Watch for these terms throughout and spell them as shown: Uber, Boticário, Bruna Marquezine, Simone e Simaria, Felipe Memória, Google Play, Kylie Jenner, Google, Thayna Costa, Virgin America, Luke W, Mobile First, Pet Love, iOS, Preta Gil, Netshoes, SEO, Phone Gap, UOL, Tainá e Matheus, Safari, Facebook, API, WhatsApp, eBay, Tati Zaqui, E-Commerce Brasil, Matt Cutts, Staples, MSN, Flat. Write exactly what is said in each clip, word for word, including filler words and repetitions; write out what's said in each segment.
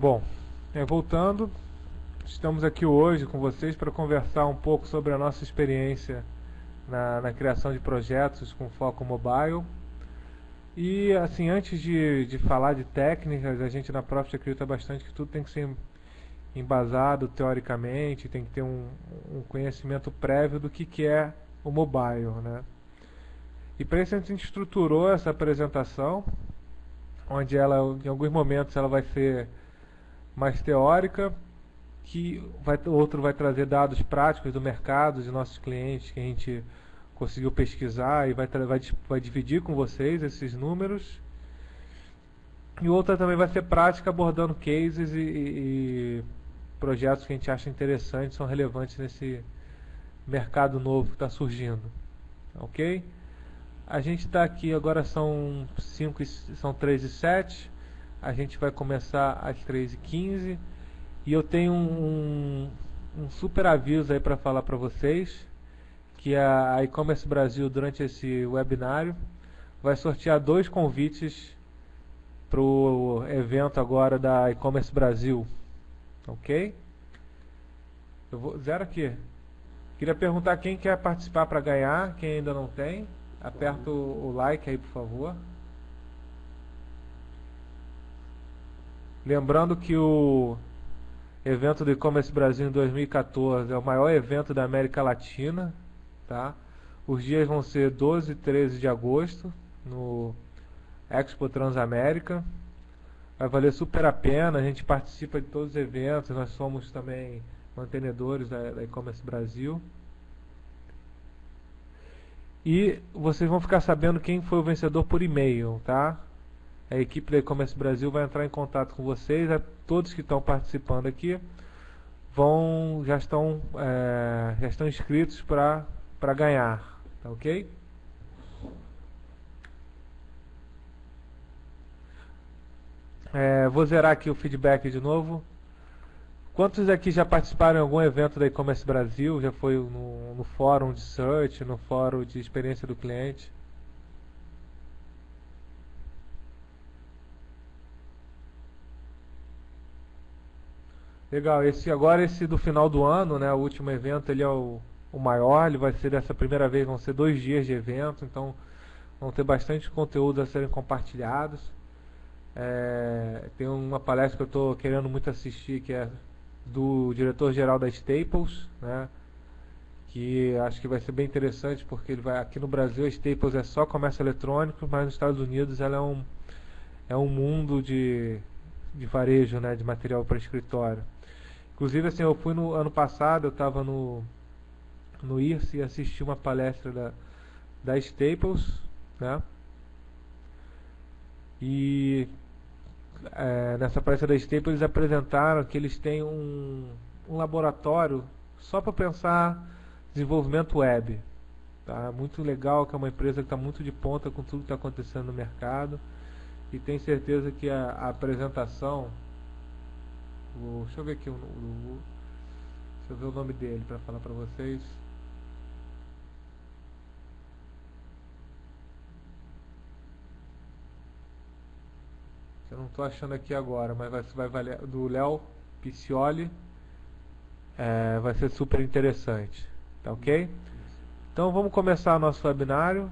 Bom, voltando, estamos aqui hoje com vocês para conversar um pouco sobre a nossa experiência na, na criação de projetos com foco mobile. E assim, antes de, de falar de técnicas, a gente na Profit acredita bastante que tudo tem que ser embasado teoricamente, tem que ter um, um conhecimento prévio do que, que é o mobile, né? E para isso a gente estruturou essa apresentação, onde ela, em alguns momentos ela vai ser mais teórica, que vai, outro vai trazer dados práticos do mercado, de nossos clientes, que a gente conseguiu pesquisar e vai, vai, vai dividir com vocês esses números. E outra também vai ser prática, abordando cases e, e projetos que a gente acha interessantes, são relevantes nesse mercado novo que está surgindo. Ok? A gente está aqui, agora são, cinco, são três e sete, a gente vai começar às três e quinze. E eu tenho um, um super aviso aí para falar para vocês, que a E-Commerce Brasil, durante esse webinário, vai sortear dois convites para o evento agora da E-Commerce Brasil, ok? Eu vou, zero aqui. Queria perguntar quem quer participar para ganhar, quem ainda não tem, aperta o, o like aí, por favor. Lembrando que o evento do E-Commerce Brasil em dois mil e quatorze é o maior evento da América Latina, tá? Os dias vão ser doze e treze de agosto, no Expo Transamérica. Vai valer super a pena, a gente participa de todos os eventos, nós somos também mantenedores da, da E-Commerce Brasil. E vocês vão ficar sabendo quem foi o vencedor por e-mail, tá? A equipe da E-Commerce Brasil vai entrar em contato com vocês, a todos que estão participando aqui vão, já, estão, é, já estão inscritos para para ganhar, tá ok? É, vou zerar aqui o feedback de novo. Quantos aqui já participaram em algum evento da E-Commerce Brasil? Já foi no, no fórum de search, no fórum de experiência do cliente? Legal, esse, agora esse do final do ano, né, o último evento, ele é o, o maior, ele vai ser dessa primeira vez, vão ser dois dias de evento, então vão ter bastante conteúdo a serem compartilhados. É, tem uma palestra que eu estou querendo muito assistir, que é do diretor-geral da Staples, né, que acho que vai ser bem interessante, porque ele vai, aqui no Brasil a Staples é só comércio eletrônico, mas nos Estados Unidos ela é um, é um mundo de, de varejo, né, de material para escritório. Inclusive, assim, eu fui no ano passado, eu estava no, no I R S e assisti uma palestra da, da Staples, né, e é, nessa palestra da Staples eles apresentaram que eles têm um, um laboratório só para pensar desenvolvimento web, tá? Muito legal, que é uma empresa que está muito de ponta com tudo que está acontecendo no mercado, e tenho certeza que a, a apresentação, o, deixa eu ver aqui o, o, deixa eu ver o nome dele para falar para vocês. Eu não estou achando aqui agora, mas vai, vai valer, do Léo Picioli, é, vai ser super interessante, tá ok? Então vamos começar o nosso webinário.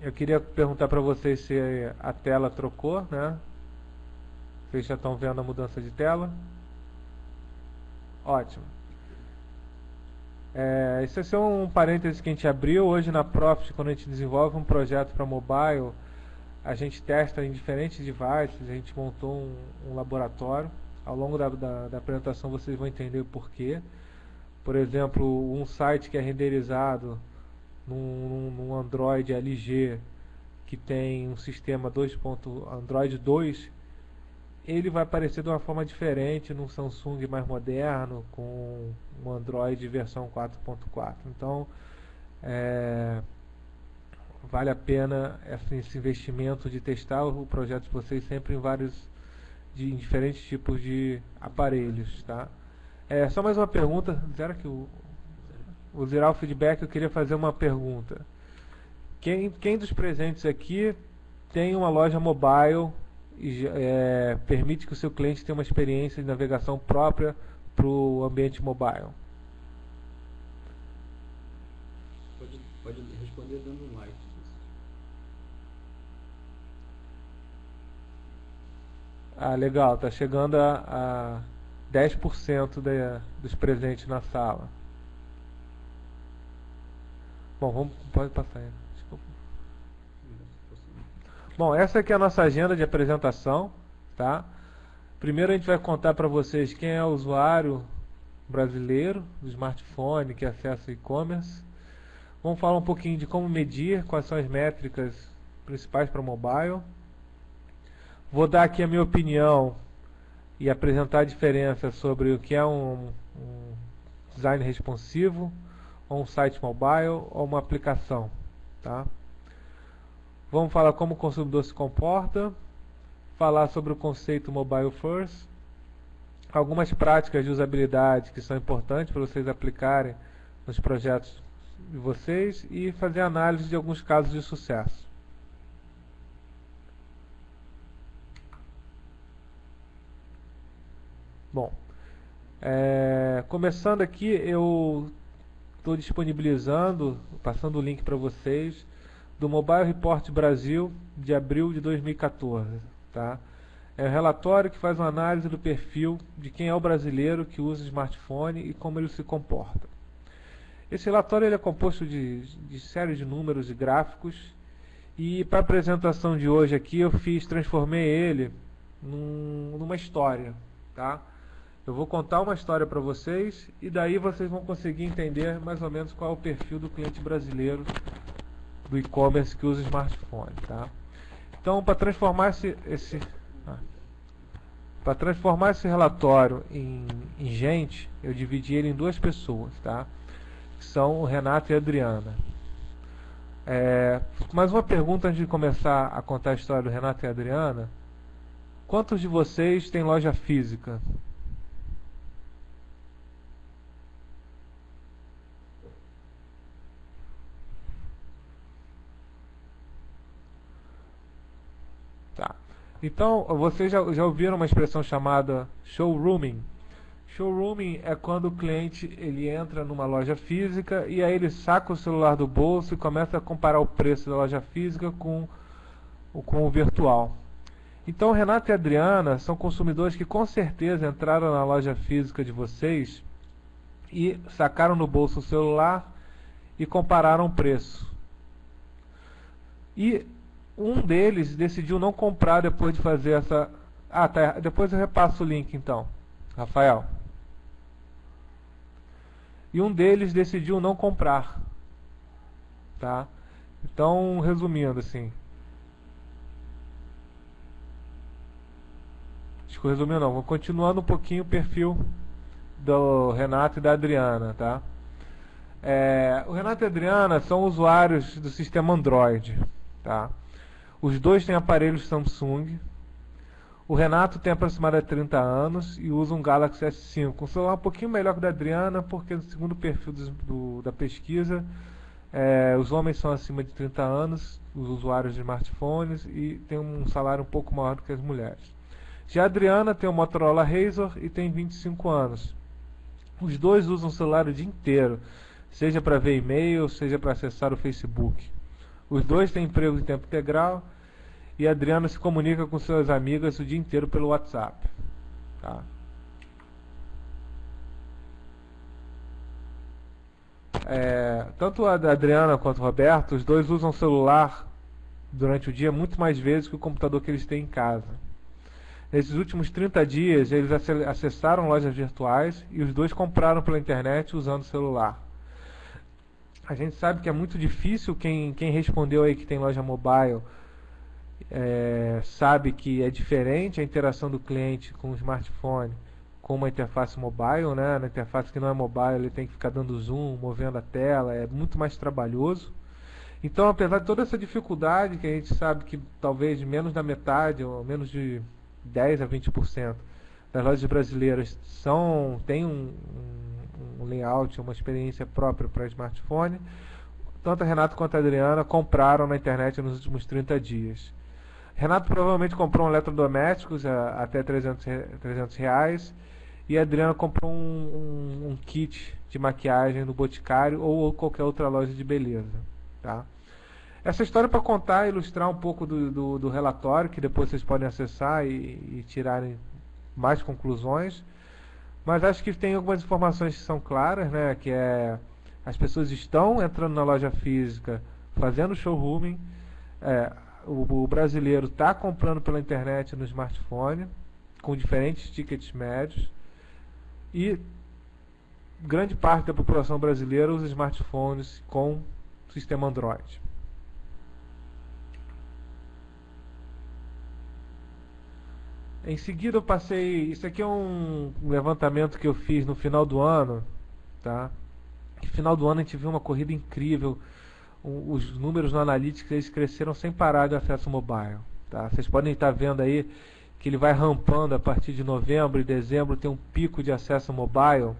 Eu queria perguntar para vocês se a tela trocou, né? Vocês já estão vendo a mudança de tela? Ótimo. É, esse é só um parênteses que a gente abriu. Hoje na Profit, quando a gente desenvolve um projeto para mobile, a gente testa em diferentes devices, a gente montou um, um laboratório. Ao longo da, da, da apresentação vocês vão entender o porquê. Por exemplo, um site que é renderizado num, num Android L G, que tem um sistema dois ponto Android dois, ele vai aparecer de uma forma diferente num Samsung mais moderno, com um Android versão quatro ponto quatro. Então, é, vale a pena esse investimento de testar o projeto de vocês sempre em vários, de, em diferentes tipos de aparelhos, tá? É, só mais uma pergunta, zero que o, o Viral Feedback, eu queria fazer uma pergunta. Quem, quem dos presentes aqui tem uma loja mobile e é, permite que o seu cliente tenha uma experiência de navegação própria para o ambiente mobile? Pode, pode responder dando um like. Ah, legal, está chegando a, a dez por cento da, dos presentes na sala. Bom, vamos, pode passar aí. Desculpa. Bom, essa aqui é a nossa agenda de apresentação, tá? Primeiro a gente vai contar para vocês quem é o usuário brasileiro do smartphone que acessa e-commerce. Vamos falar um pouquinho de como medir, quais são as métricas principais para mobile. Vou dar aqui a minha opinião e apresentar a diferença sobre o que é um, um design responsivo, ou um site mobile, ou uma aplicação, tá? Vamos falar como o consumidor se comporta, falar sobre o conceito Mobile First, algumas práticas de usabilidade que são importantes para vocês aplicarem nos projetos de vocês e fazer análise de alguns casos de sucesso. Bom, é, começando aqui, eu estou disponibilizando, passando o link para vocês, do Mobile Report Brasil, de abril de dois mil e quatorze. Tá? É um relatório que faz uma análise do perfil de quem é o brasileiro que usa smartphone e como ele se comporta. Esse relatório ele é composto de, de série de números e gráficos, e para a apresentação de hoje aqui eu fiz, transformei ele num, numa história. Tá? Eu vou contar uma história para vocês e daí vocês vão conseguir entender mais ou menos qual é o perfil do cliente brasileiro do e-commerce que usa smartphone, tá? Então, para transformar esse, esse ah, para transformar esse relatório em, em gente, eu dividi ele em duas pessoas, tá? Que são o Renato e a Adriana. É, mais uma pergunta antes de começar a contar a história do Renato e a Adriana. Quantos de vocês têm loja física? Tá. Então, vocês já, já ouviram uma expressão chamada showrooming? Showrooming é quando o cliente ele entra numa loja física e aí ele saca o celular do bolso e começa a comparar o preço da loja física com, com o virtual. Então, Renato e Adriana são consumidores que com certeza entraram na loja física de vocês e sacaram no bolso o celular e compararam o preço. E um deles decidiu não comprar depois de fazer essa... Ah, tá. Depois eu repasso o link, então, Rafael. E um deles decidiu não comprar. Tá? Então, resumindo assim... Resumindo não, vou continuando um pouquinho o perfil do Renato e da Adriana, tá? É, o Renato e a Adriana são usuários do sistema Android, tá? Os dois têm aparelhos Samsung. O Renato tem aproximadamente trinta anos e usa um Galaxy S cinco, um celular um pouquinho melhor que o da Adriana, porque no segundo perfil do, do, da pesquisa, é, os homens são acima de trinta anos, os usuários de smartphones, e tem um salário um pouco maior do que as mulheres. Já a Adriana tem o Motorola Razr e tem vinte e cinco anos. Os dois usam o celular o dia inteiro, seja para ver e-mail, seja para acessar o Facebook. Os dois têm emprego de tempo integral e a Adriana se comunica com suas amigas o dia inteiro pelo WhatsApp. Tá? É, tanto a Adriana quanto o Roberto, os dois usam o celular durante o dia muito mais vezes que o computador que eles têm em casa. Nesses últimos trinta dias, eles acessaram lojas virtuais e os dois compraram pela internet usando o celular. A gente sabe que é muito difícil, quem, quem respondeu aí que tem loja mobile, é, sabe que é diferente a interação do cliente com o smartphone, com uma interface mobile, né? Na interface que não é mobile, ele tem que ficar dando zoom, movendo a tela, é muito mais trabalhoso. Então, apesar de toda essa dificuldade, que a gente sabe que talvez menos da metade, ou menos de dez a vinte por cento As lojas brasileiras são, têm um, um, um layout, uma experiência própria para smartphone. Tanto a Renato quanto a Adriana compraram na internet nos últimos trinta dias. Renato provavelmente comprou um eletrodoméstico a, até trezentos reais. E a Adriana comprou um, um, um kit de maquiagem no Boticário ou, ou qualquer outra loja de beleza. Tá? Essa história para contar e ilustrar um pouco do, do, do relatório, que depois vocês podem acessar e, e tirarem mais conclusões. Mas acho que tem algumas informações que são claras, né? Que é... As pessoas estão entrando na loja física, fazendo showrooming. É, o, o brasileiro está comprando pela internet no smartphone, com diferentes tickets médios. E grande parte da população brasileira usa smartphones com sistema Android. Em seguida eu passei... Isso aqui é um levantamento que eu fiz no final do ano, tá? No final do ano a gente viu uma corrida incrível. Os números no Analytics, eles cresceram sem parar de acesso mobile, tá? Vocês podem estar vendo aí que ele vai rampando a partir de novembro e dezembro, tem um pico de acesso mobile.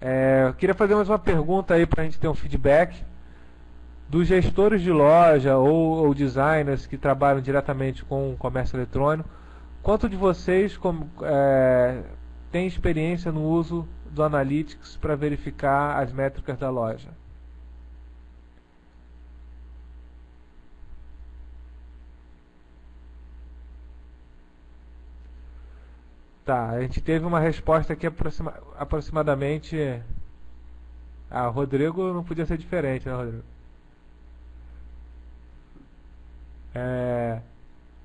É, eu queria fazer mais uma pergunta aí para a gente ter um feedback dos gestores de loja ou, ou designers que trabalham diretamente com o comércio eletrônico. Quanto de vocês com, é, tem experiência no uso do Analytics para verificar as métricas da loja? Tá, a gente teve uma resposta aqui aproxima, aproximadamente... Ah, o Rodrigo não podia ser diferente, né, Rodrigo? É,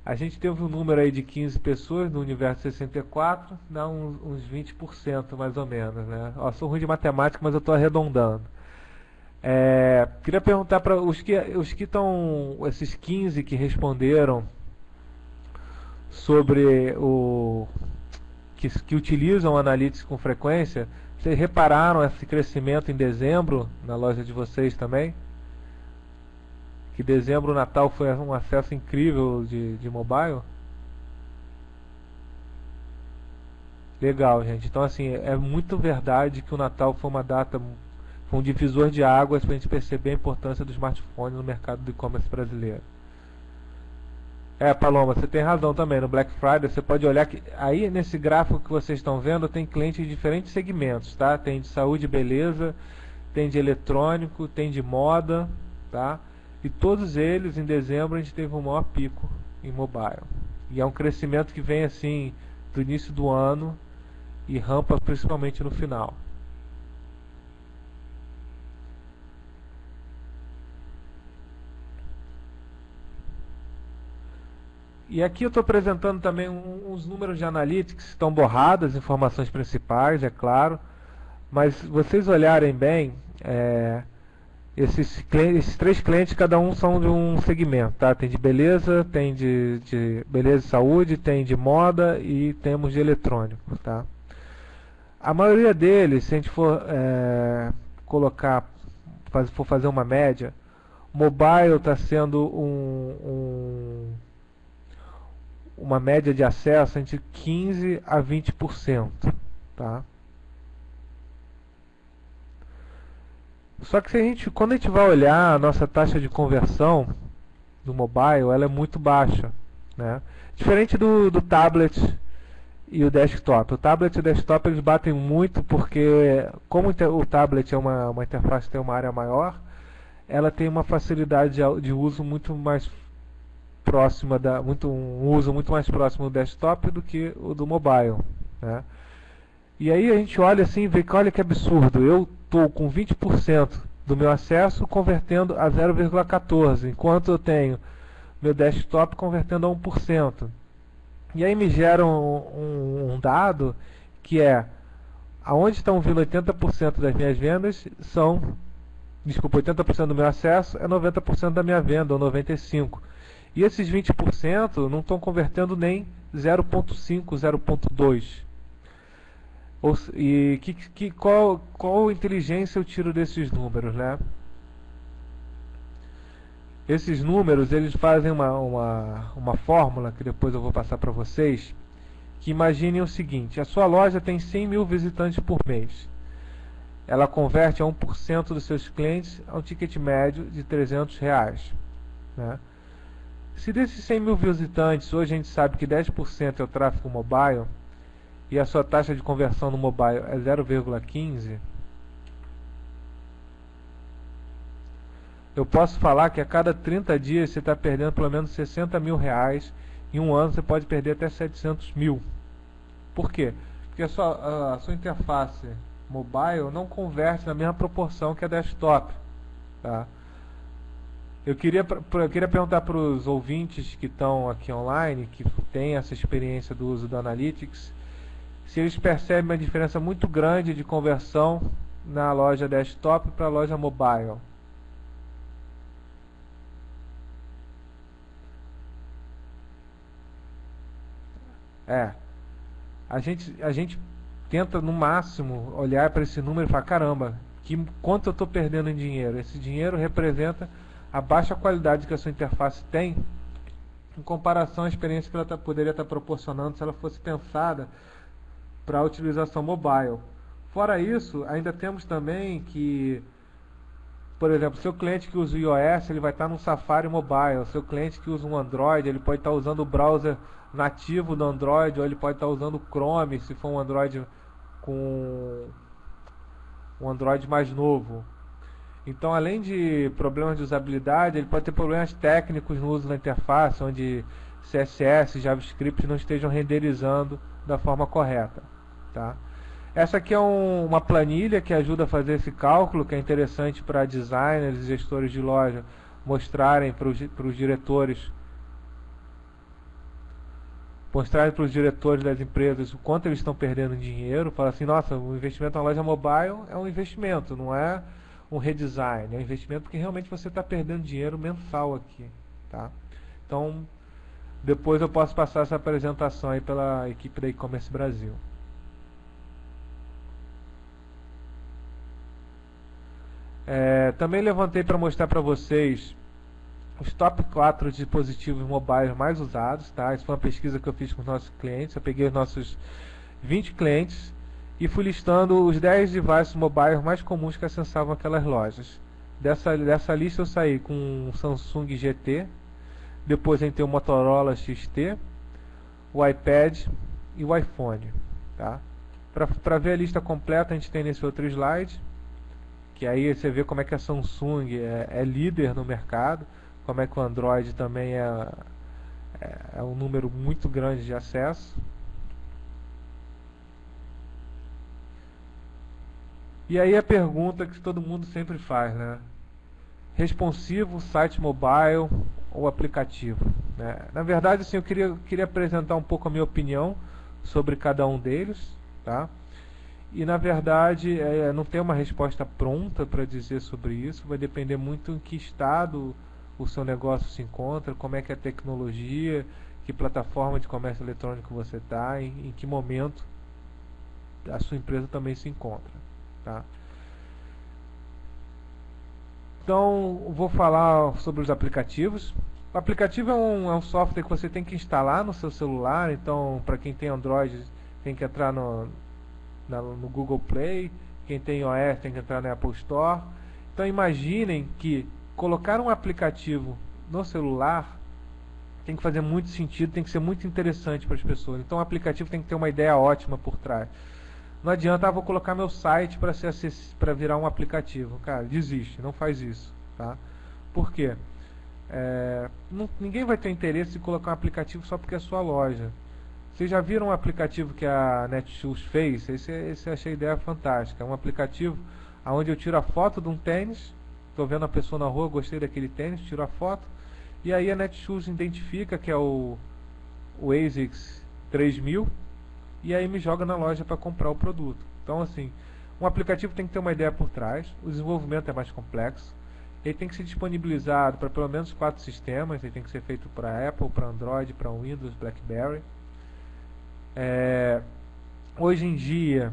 a gente teve um número aí de quinze pessoas no universo sessenta e quatro, dá uns, uns vinte por cento mais ou menos, né? Ó, sou ruim de matemática, mas eu estou arredondando. É, queria perguntar para os que os que estão... Esses quinze que responderam sobre o... Que, que utilizam o Analytics com frequência, vocês repararam esse crescimento em dezembro na loja de vocês também? Que dezembro, o Natal, foi um acesso incrível de, de mobile? Legal, gente. Então, assim, é muito verdade que o Natal foi uma data, foi um divisor de águas para a gente perceber a importância do smartphone no mercado do e-commerce brasileiro. É, Paloma, você tem razão também. No Black Friday você pode olhar que aí nesse gráfico que vocês estão vendo tem clientes de diferentes segmentos, tá? Tem de saúde e beleza, tem de eletrônico, tem de moda, tá? E todos eles em dezembro a gente teve um maior pico em mobile. E é um crescimento que vem assim do início do ano e rampa principalmente no final. E aqui eu estou apresentando também um, uns números de Analytics, estão borradas, informações principais, é claro. Mas vocês olharem bem, é, esses, esses três clientes, cada um são de um segmento, tá? Tem de beleza, tem de, de beleza e saúde, tem de moda e temos de eletrônico, tá? A maioria deles, se a gente for é, colocar, faz, for fazer uma média, mobile está sendo um... um uma média de acesso entre quinze a vinte por cento, tá? Só que se a gente, quando a gente vai olhar a nossa taxa de conversão do mobile, ela é muito baixa, né? Diferente do, do tablet e o desktop. O tablet e o desktop eles batem muito porque como o tablet é uma, uma interface que tem uma área maior, ela tem uma facilidade de, de uso muito mais próxima da, muito, um uso muito mais próximo do desktop do que o do mobile, né? E aí a gente olha assim e vê que olha que absurdo, eu estou com vinte por cento do meu acesso convertendo a zero vírgula quatorze, enquanto eu tenho meu desktop convertendo a um por cento. E aí me gera um, um, um dado que é, aonde estão vindo oitenta por cento das minhas vendas são, desculpa, oitenta por cento do meu acesso é noventa por cento da minha venda, ou noventa e cinco por cento. E esses vinte por cento não estão convertendo nem zero vírgula cinco, zero vírgula dois. E que, que, qual, qual inteligência eu tiro desses números, né? Esses números, eles fazem uma, uma, uma fórmula, que depois eu vou passar para vocês, que imaginem o seguinte, a sua loja tem cem mil visitantes por mês. Ela converte a um por cento dos seus clientes a um ticket médio de trezentos reais. Né? Se desses cem mil visitantes, hoje a gente sabe que dez por cento é o tráfego mobile, e a sua taxa de conversão no mobile é zero vírgula quinze, eu posso falar que a cada trinta dias você está perdendo pelo menos sessenta mil reais, em um ano você pode perder até setecentos mil. Por quê? Porque a sua, a sua interface mobile não converte na mesma proporção que a desktop. Tá? Eu queria, eu queria perguntar para os ouvintes que estão aqui online, que têm essa experiência do uso do Analytics, se eles percebem uma diferença muito grande de conversão na loja desktop para a loja mobile. É, a gente, a gente tenta no máximo olhar para esse número e falar, caramba, que, quanto eu estou perdendo em dinheiro? Esse dinheiro representa a baixa qualidade que a sua interface tem em comparação à experiência que ela tá, poderia estar tá proporcionando se ela fosse pensada para a utilização mobile. Fora isso, ainda temos também que, por exemplo, seu cliente que usa o iOS, ele vai estar tá no Safari mobile. Seu cliente que usa um Android, ele pode estar tá usando o browser nativo do Android, ou ele pode estar usando o Chrome, se for um Android com um Android mais novo. Então, além de problemas de usabilidade, ele pode ter problemas técnicos no uso da interface, onde C S S, JavaScript não estejam renderizando da forma correta. Tá? Essa aqui é um, uma planilha que ajuda a fazer esse cálculo, que é interessante para designers e gestores de loja mostrarem para os diretores mostrar para os diretores das empresas o quanto eles estão perdendo dinheiro. Fala assim, nossa, o investimento na loja mobile é um investimento, não é um redesign, é um investimento porque realmente você está perdendo dinheiro mensal aqui, tá? Então, depois eu posso passar essa apresentação aí pela equipe da E-Commerce Brasil. É, também levantei para mostrar para vocês os top quatro dispositivos mobiles mais usados, tá? Isso foi uma pesquisa que eu fiz com os nossos clientes. Eu peguei os nossos vinte clientes e fui listando os dez devices mobiles mais comuns que acessavam aquelas lojas. Dessa, dessa lista eu saí com o Samsung G T, depois entrei o Motorola X T, o iPad e o iPhone. Tá? Para ver a lista completa, a gente tem nesse outro slide, que aí você vê como é que a Samsung é, é líder no mercado, como é que o Android também é, é, é um número muito grande de acesso. E aí a pergunta que todo mundo sempre faz, né? Responsivo, site mobile ou aplicativo? Né? Na verdade, assim, eu queria, queria apresentar um pouco a minha opinião sobre cada um deles, tá? E na verdade, é, não tem uma resposta pronta para dizer sobre isso, vai depender muito em que estado o seu negócio se encontra, como é que é a tecnologia, que plataforma de comércio eletrônico você está, em, em que momento a sua empresa também se encontra. Tá? Então, vou falar sobre os aplicativos. O aplicativo é um, é um software que você tem que instalar no seu celular, então, para quem tem Android, tem que entrar no, na, no Google Play, quem tem iOS tem que entrar na Apple Store. Então, imaginem que colocar um aplicativo no celular tem que fazer muito sentido, tem que ser muito interessante para as pessoas. Então o aplicativo tem que ter uma ideia ótima por trás. Não adianta, ah, vou colocar meu site para ser acess... para virar um aplicativo. Cara, desiste, não faz isso. Tá? Por quê? É... Não, ninguém vai ter interesse em colocar um aplicativo só porque é sua loja. Vocês já viram um aplicativo que a Netshoes fez? Esse, esse eu achei a ideia fantástica. É um aplicativo onde eu tiro a foto de um tênis, estou vendo a pessoa na rua, gostei daquele tênis, tiro a foto, e aí a Netshoes identifica que é o, o ASICS três mil, e aí me joga na loja para comprar o produto. Então assim, um aplicativo tem que ter uma ideia por trás, o desenvolvimento é mais complexo, ele tem que ser disponibilizado para pelo menos quatro sistemas, ele tem que ser feito para Apple, para Android, para Windows, BlackBerry. É, hoje em dia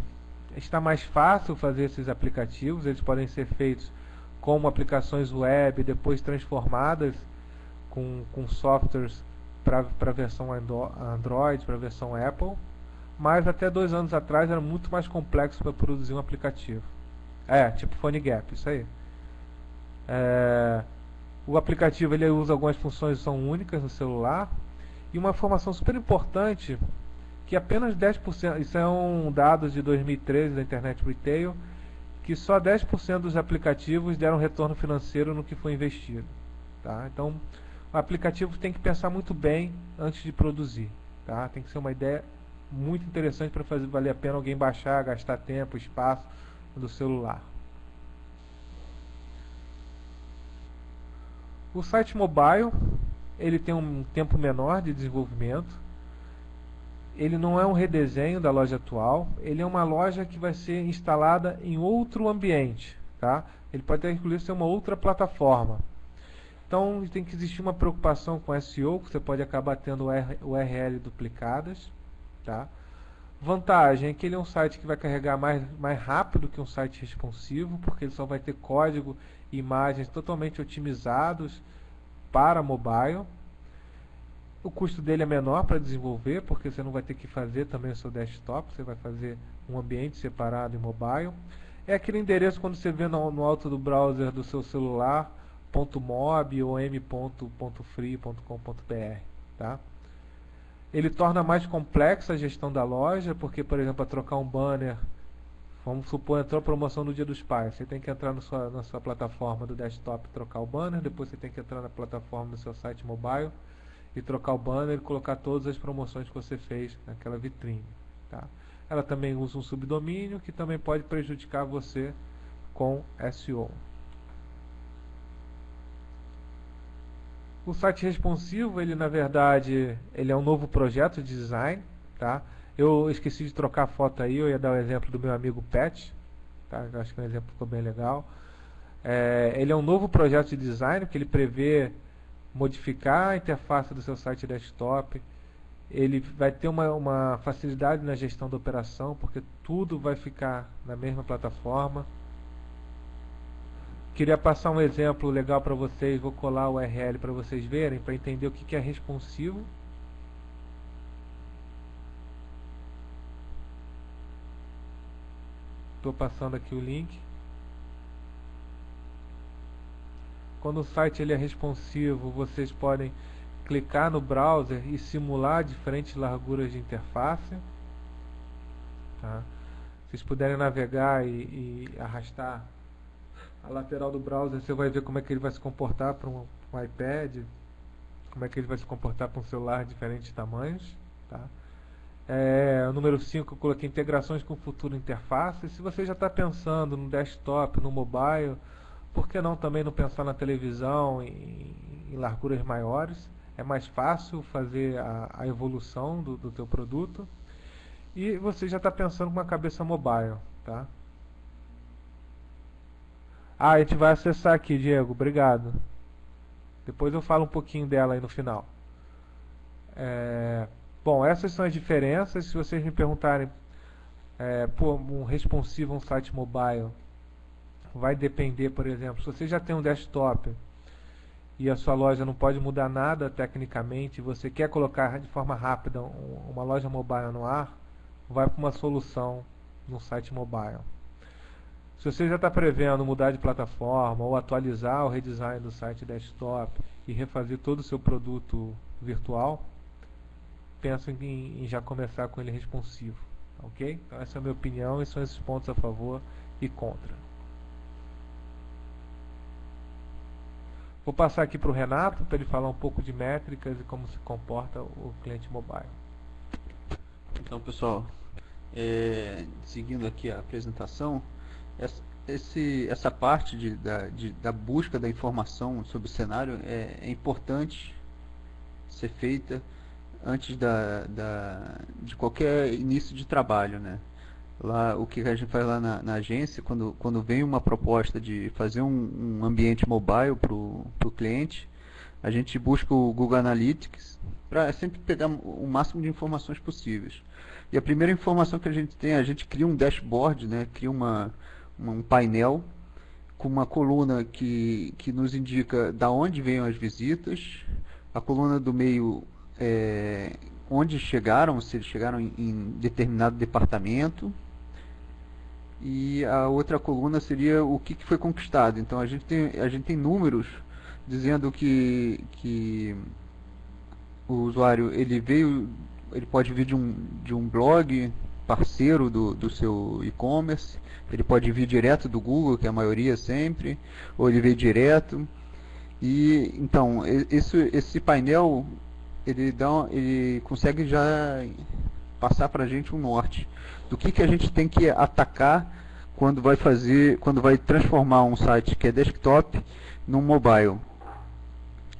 está mais fácil fazer esses aplicativos, eles podem ser feitos como aplicações web, depois transformadas com, com softwares para a versão Android, para a versão Apple. mas até dois anos atrás era muito mais complexo para produzir um aplicativo. É, tipo Phone Gap, isso aí. É, o aplicativo ele usa algumas funções que são únicas no celular. E uma informação super importante, que apenas dez por cento, isso é um dado de dois mil e treze da Internet Retail, que só dez por cento dos aplicativos deram retorno financeiro no que foi investido. Tá? Então, o aplicativo tem que pensar muito bem antes de produzir. Tá? Tem que ser uma ideia muito interessante para fazer valer a pena alguém baixar, gastar tempo, espaço do celular. O site mobile, ele tem um tempo menor de desenvolvimento. Ele não é um redesenho da loja atual, ele é uma loja que vai ser instalada em outro ambiente, tá? Ele pode até incluir ser uma outra plataforma. Então tem que existir uma preocupação com S E O, que você pode acabar tendo U R L duplicadas, tá? Vantagem é que ele é um site que vai carregar mais, mais rápido que um site responsivo, porque ele só vai ter código e imagens totalmente otimizados para mobile. O custo dele é menor para desenvolver, porque você não vai ter que fazer também o seu desktop, você vai fazer um ambiente separado em mobile. É aquele endereço quando você vê no, no alto do browser do seu celular, .mob ou m ponto free ponto com ponto b r, tá? Ele torna mais complexa a gestão da loja, porque, por exemplo, para trocar um banner, vamos supor, entrou a promoção do Dia dos Pais, você tem que entrar na sua, na sua plataforma do desktop e trocar o banner, depois você tem que entrar na plataforma do seu site mobile e trocar o banner e colocar todas as promoções que você fez naquela vitrine, tá? Ela também usa um subdomínio que também pode prejudicar você com S E O. O site responsivo, ele na verdade ele é um novo projeto de design, tá? Eu esqueci de trocar a foto aí, eu ia dar o exemplo do meu amigo Pet, tá? Eu acho que o exemplo ficou bem legal. É, ele é um novo projeto de design que ele prevê modificar a interface do seu site desktop. Ele vai ter uma, uma facilidade na gestão da operação, porque tudo vai ficar na mesma plataforma. Queria passar um exemplo legal para vocês, vou colar o U R L para vocês verem, para entender o que, que é responsivo. Estou passando aqui o link. Quando o site ele é responsivo, vocês podem clicar no browser e simular diferentes larguras de interface. Tá? Vocês puderem navegar e, e arrastar a lateral do browser, você vai ver como é que ele vai se comportar para um, um iPad, como é que ele vai se comportar para um celular de diferentes tamanhos. Tá? É, o número cinco eu coloquei integrações com futura interface. Se você já está pensando no desktop, no mobile, por que não também não pensar na televisão em, em larguras maiores? É mais fácil fazer a, a evolução do, do teu produto. E você já está pensando com uma cabeça mobile, tá? Ah, a gente vai acessar aqui, Diego. Obrigado. Depois eu falo um pouquinho dela aí no final. É, bom, essas são as diferenças. Se vocês me perguntarem é, por um responsivo, um site mobile, vai depender, por exemplo, se você já tem um desktop e a sua loja não pode mudar nada tecnicamente, você quer colocar de forma rápida uma loja mobile no ar, vai para uma solução no site mobile. Se você já está prevendo mudar de plataforma ou atualizar o redesign do site desktop e refazer todo o seu produto virtual, penso em, em já começar com ele responsivo, ok? Então essa é a minha opinião e são esses pontos a favor e contra. Vou passar aqui para o Renato, para ele falar um pouco de métricas e como se comporta o cliente mobile. Então, pessoal, é, seguindo aqui a apresentação, essa, esse, essa parte de, da, de, da busca da informação sobre o cenário é, é importante ser feita antes da, da, de qualquer início de trabalho, né? Lá, o que a gente faz lá na, na agência, quando, quando vem uma proposta de fazer um, um ambiente mobile para o cliente, a gente busca o Google Analytics para sempre pegar o máximo de informações possíveis. E a primeira informação que a gente tem, a gente cria um dashboard, né? Cria uma, uma, um painel com uma coluna que, que nos indica da onde vêm as visitas, a coluna do meio é, onde chegaram, se eles chegaram em, em determinado departamento. E a outra coluna seria o que, que foi conquistado. Então a gente tem, a gente tem números dizendo que, que o usuário ele veio, ele pode vir de um, de um blog parceiro do, do seu e-commerce, ele pode vir direto do Google, que é a maioria sempre, ou ele veio direto. E então esse, esse painel ele, dá, ele consegue já passar para a gente um norte do que, que a gente tem que atacar quando vai fazer, quando vai transformar um site que é desktop num mobile.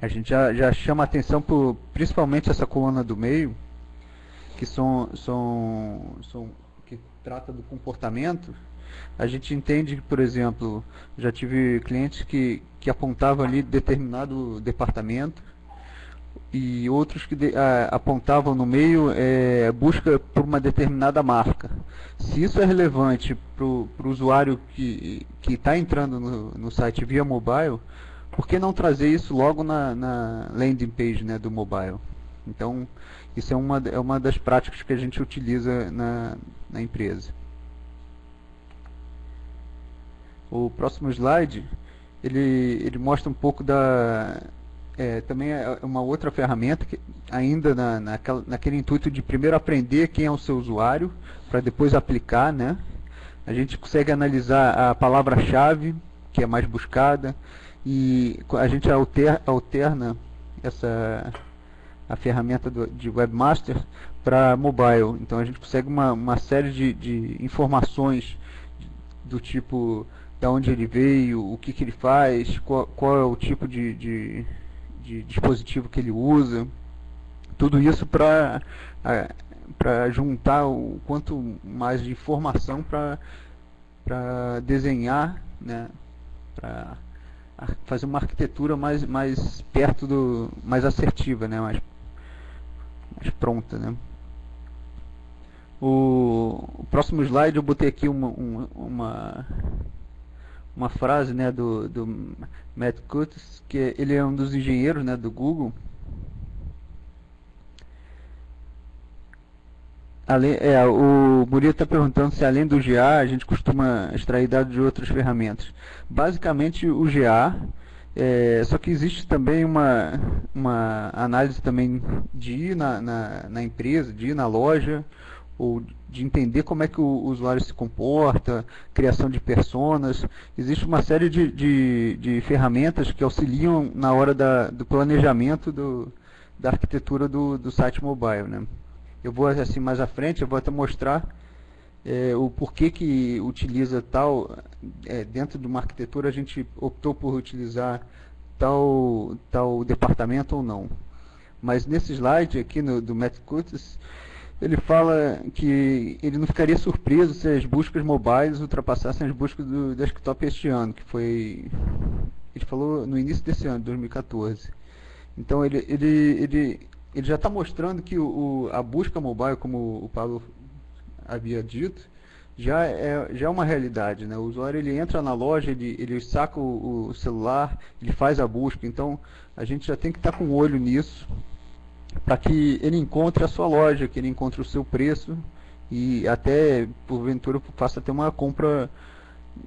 A gente já, já chama atenção por, principalmente essa coluna do meio, que são, são, são que trata do comportamento. A gente entende que, por exemplo, já tive clientes que, que apontavam ali determinado departamento e outros que de, a, apontavam no meio é, busca por uma determinada marca. Se isso é relevante para o usuário que está entrando no, no site via mobile, por que não trazer isso logo na, na landing page, né, do mobile? Então, isso é uma, é uma das práticas que a gente utiliza na, na empresa. O próximo slide, ele, ele mostra um pouco da... É, também é uma outra ferramenta, que ainda na, naquela, naquele intuito de primeiro aprender quem é o seu usuário, para depois aplicar, né? A gente consegue analisar a palavra-chave, que é mais buscada, e a gente alter, alterna essa... a ferramenta do, de webmaster para mobile. Então a gente consegue uma, uma série de, de informações do tipo da onde ele veio, o que, que ele faz, qual, qual é o tipo de, de, de dispositivo que ele usa, tudo isso para para juntar o quanto mais de informação para para desenhar, né, para fazer uma arquitetura mais mais perto do mais assertiva, né, mais mais pronta, né? O, o próximo slide eu botei aqui uma uma, uma frase, né, do, do Matt Cutts, que ele é um dos engenheiros, né, do Google. Além, é, o Murilo está perguntando se além do G A a gente costuma extrair dados de outras ferramentas. Basicamente o G A, é, só que existe também uma, uma análise também de ir na, na, na empresa, de ir na loja, ou de entender como é que o usuário se comporta, criação de personas. Existe uma série de, de, de ferramentas que auxiliam na hora da, do planejamento do, da arquitetura do, do site mobile, né? Eu vou assim mais à frente, eu vou até mostrar é, o porquê que utiliza tal, é, dentro de uma arquitetura a gente optou por utilizar tal, tal departamento ou não. Mas nesse slide aqui no, do Matt Cutts, ele fala que ele não ficaria surpreso se as buscas mobiles ultrapassassem as buscas do desktop este ano, que foi, ele falou no início desse ano, dois mil e quatorze. Então ele... ele, ele Ele já está mostrando que o, a busca mobile, como o Paulo havia dito, já é, já é uma realidade, né? O usuário ele entra na loja, ele, ele saca o, o celular, ele faz a busca. Então, a gente já tem que estar com um olho nisso, para que ele encontre a sua loja, que ele encontre o seu preço e até, porventura, faça até uma compra,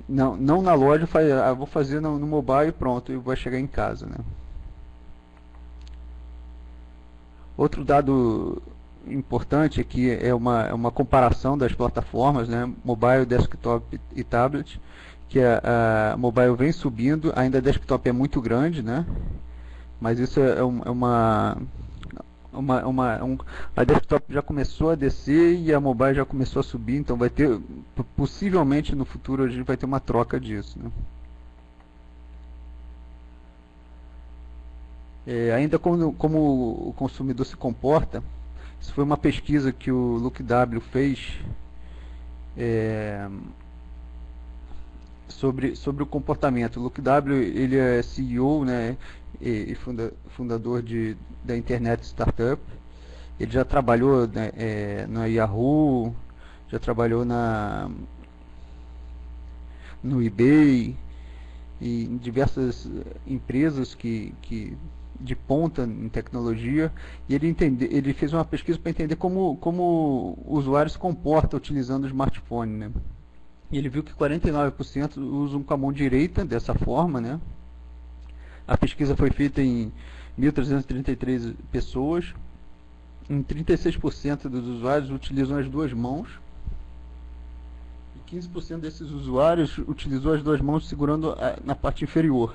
não, não na loja, faz, ah, vou fazer no, no mobile e pronto, e vai chegar em casa, né? Outro dado importante aqui é uma, é uma comparação das plataformas, né, mobile, desktop e tablet, que a, a mobile vem subindo, ainda a desktop é muito grande, né, mas isso é, um, é uma... uma, uma um, a desktop já começou a descer e a mobile já começou a subir, então vai ter, possivelmente no futuro a gente vai ter uma troca disso, né. É, ainda como, como o consumidor se comporta, isso foi uma pesquisa que o Luke W fez é, sobre, sobre o comportamento. O Luke W ele é C E O, né, e funda, fundador de, da Internet Startup. Ele já trabalhou, né, é, na Yahoo, já trabalhou na, no eBay e em diversas empresas que... que de ponta em tecnologia, e ele, entende, ele fez uma pesquisa para entender como, como o usuário se comporta utilizando o smartphone, né? E ele viu que quarenta e nove por cento usam com a mão direita, dessa forma, né? A pesquisa foi feita em mil trezentas e trinta e três pessoas, em trinta e seis por cento dos usuários utilizam as duas mãos, e quinze por cento desses usuários utilizou as duas mãos segurando a, na parte inferior.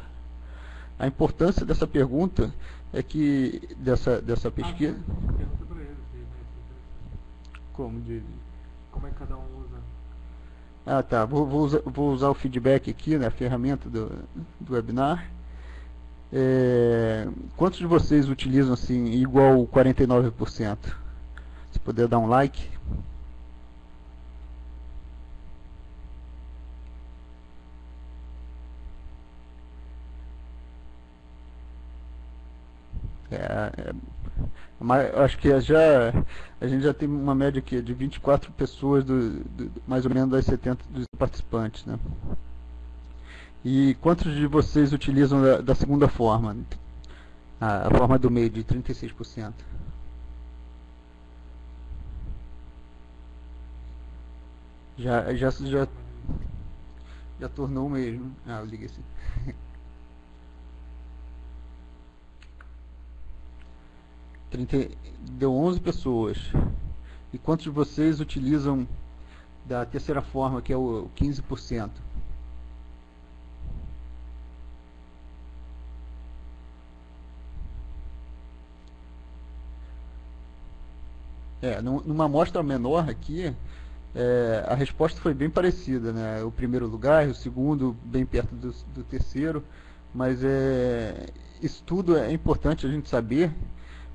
A importância dessa pergunta é que, dessa, dessa pesquisa... Ah, pergunta para eles, né? Como, de... Como é que cada um usa? Ah, tá. Vou, vou, usar, vou usar o feedback aqui, né, a ferramenta do, do webinar. É, quantos de vocês utilizam assim, igual quarenta e nove por cento? Se puder dar um like. É, é, acho que já, a gente já tem uma média aqui de vinte e quatro pessoas, do, do, mais ou menos das setenta dos participantes, né? E quantos de vocês utilizam da, da segunda forma? A, a forma do meio, de trinta e seis por cento. Já, já, já, já tornou o mesmo. Ah, eu liguei assim. trinta, deu onze pessoas. E quantos de vocês utilizam da terceira forma, que é o quinze por cento? É, numa amostra menor aqui, é, a resposta foi bem parecida, né? O primeiro lugar, o segundo, bem perto do, do terceiro, mas é, isso tudo é importante a gente saber,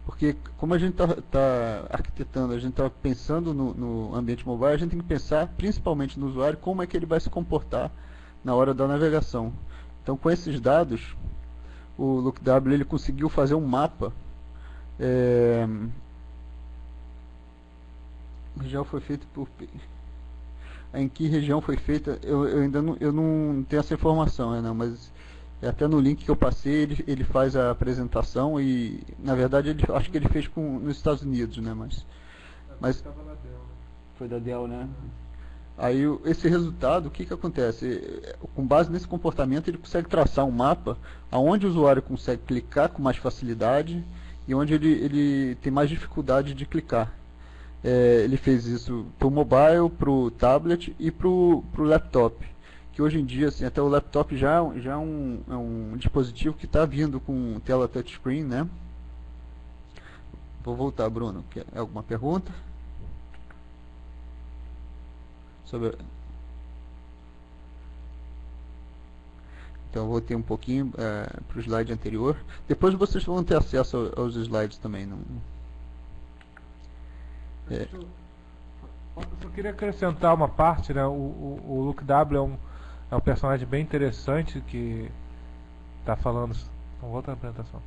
porque como a gente está tá arquitetando, a gente está pensando no, no ambiente mobile, a gente tem que pensar principalmente no usuário, como é que ele vai se comportar na hora da navegação. Então, com esses dados, o Luke W ele conseguiu fazer um mapa, é, região foi feita por... Em que região foi feita, eu, eu ainda não, eu não tenho essa informação, né, não, mas até no link que eu passei, ele, ele faz a apresentação e, na verdade, ele, acho que ele fez com, nos Estados Unidos, né, mas... mas foi da Dell, né? Aí, esse resultado, o que que acontece? Com base nesse comportamento, ele consegue traçar um mapa aonde o usuário consegue clicar com mais facilidade e onde ele, ele tem mais dificuldade de clicar. É, ele fez isso para o mobile, para o tablet e para o laptop, que hoje em dia, assim, até o laptop já, já é, um, é um dispositivo que está vindo com tela touchscreen, né? Vou voltar, Bruno. Quer alguma pergunta? Sobre... Então, eu voltei um pouquinho é, para o slide anterior. Depois vocês vão ter acesso aos slides também, não... É. Eu só queria acrescentar uma parte, né? O, o, o Luke W é um, é um personagem bem interessante que está falando. Não, volta na apresentação.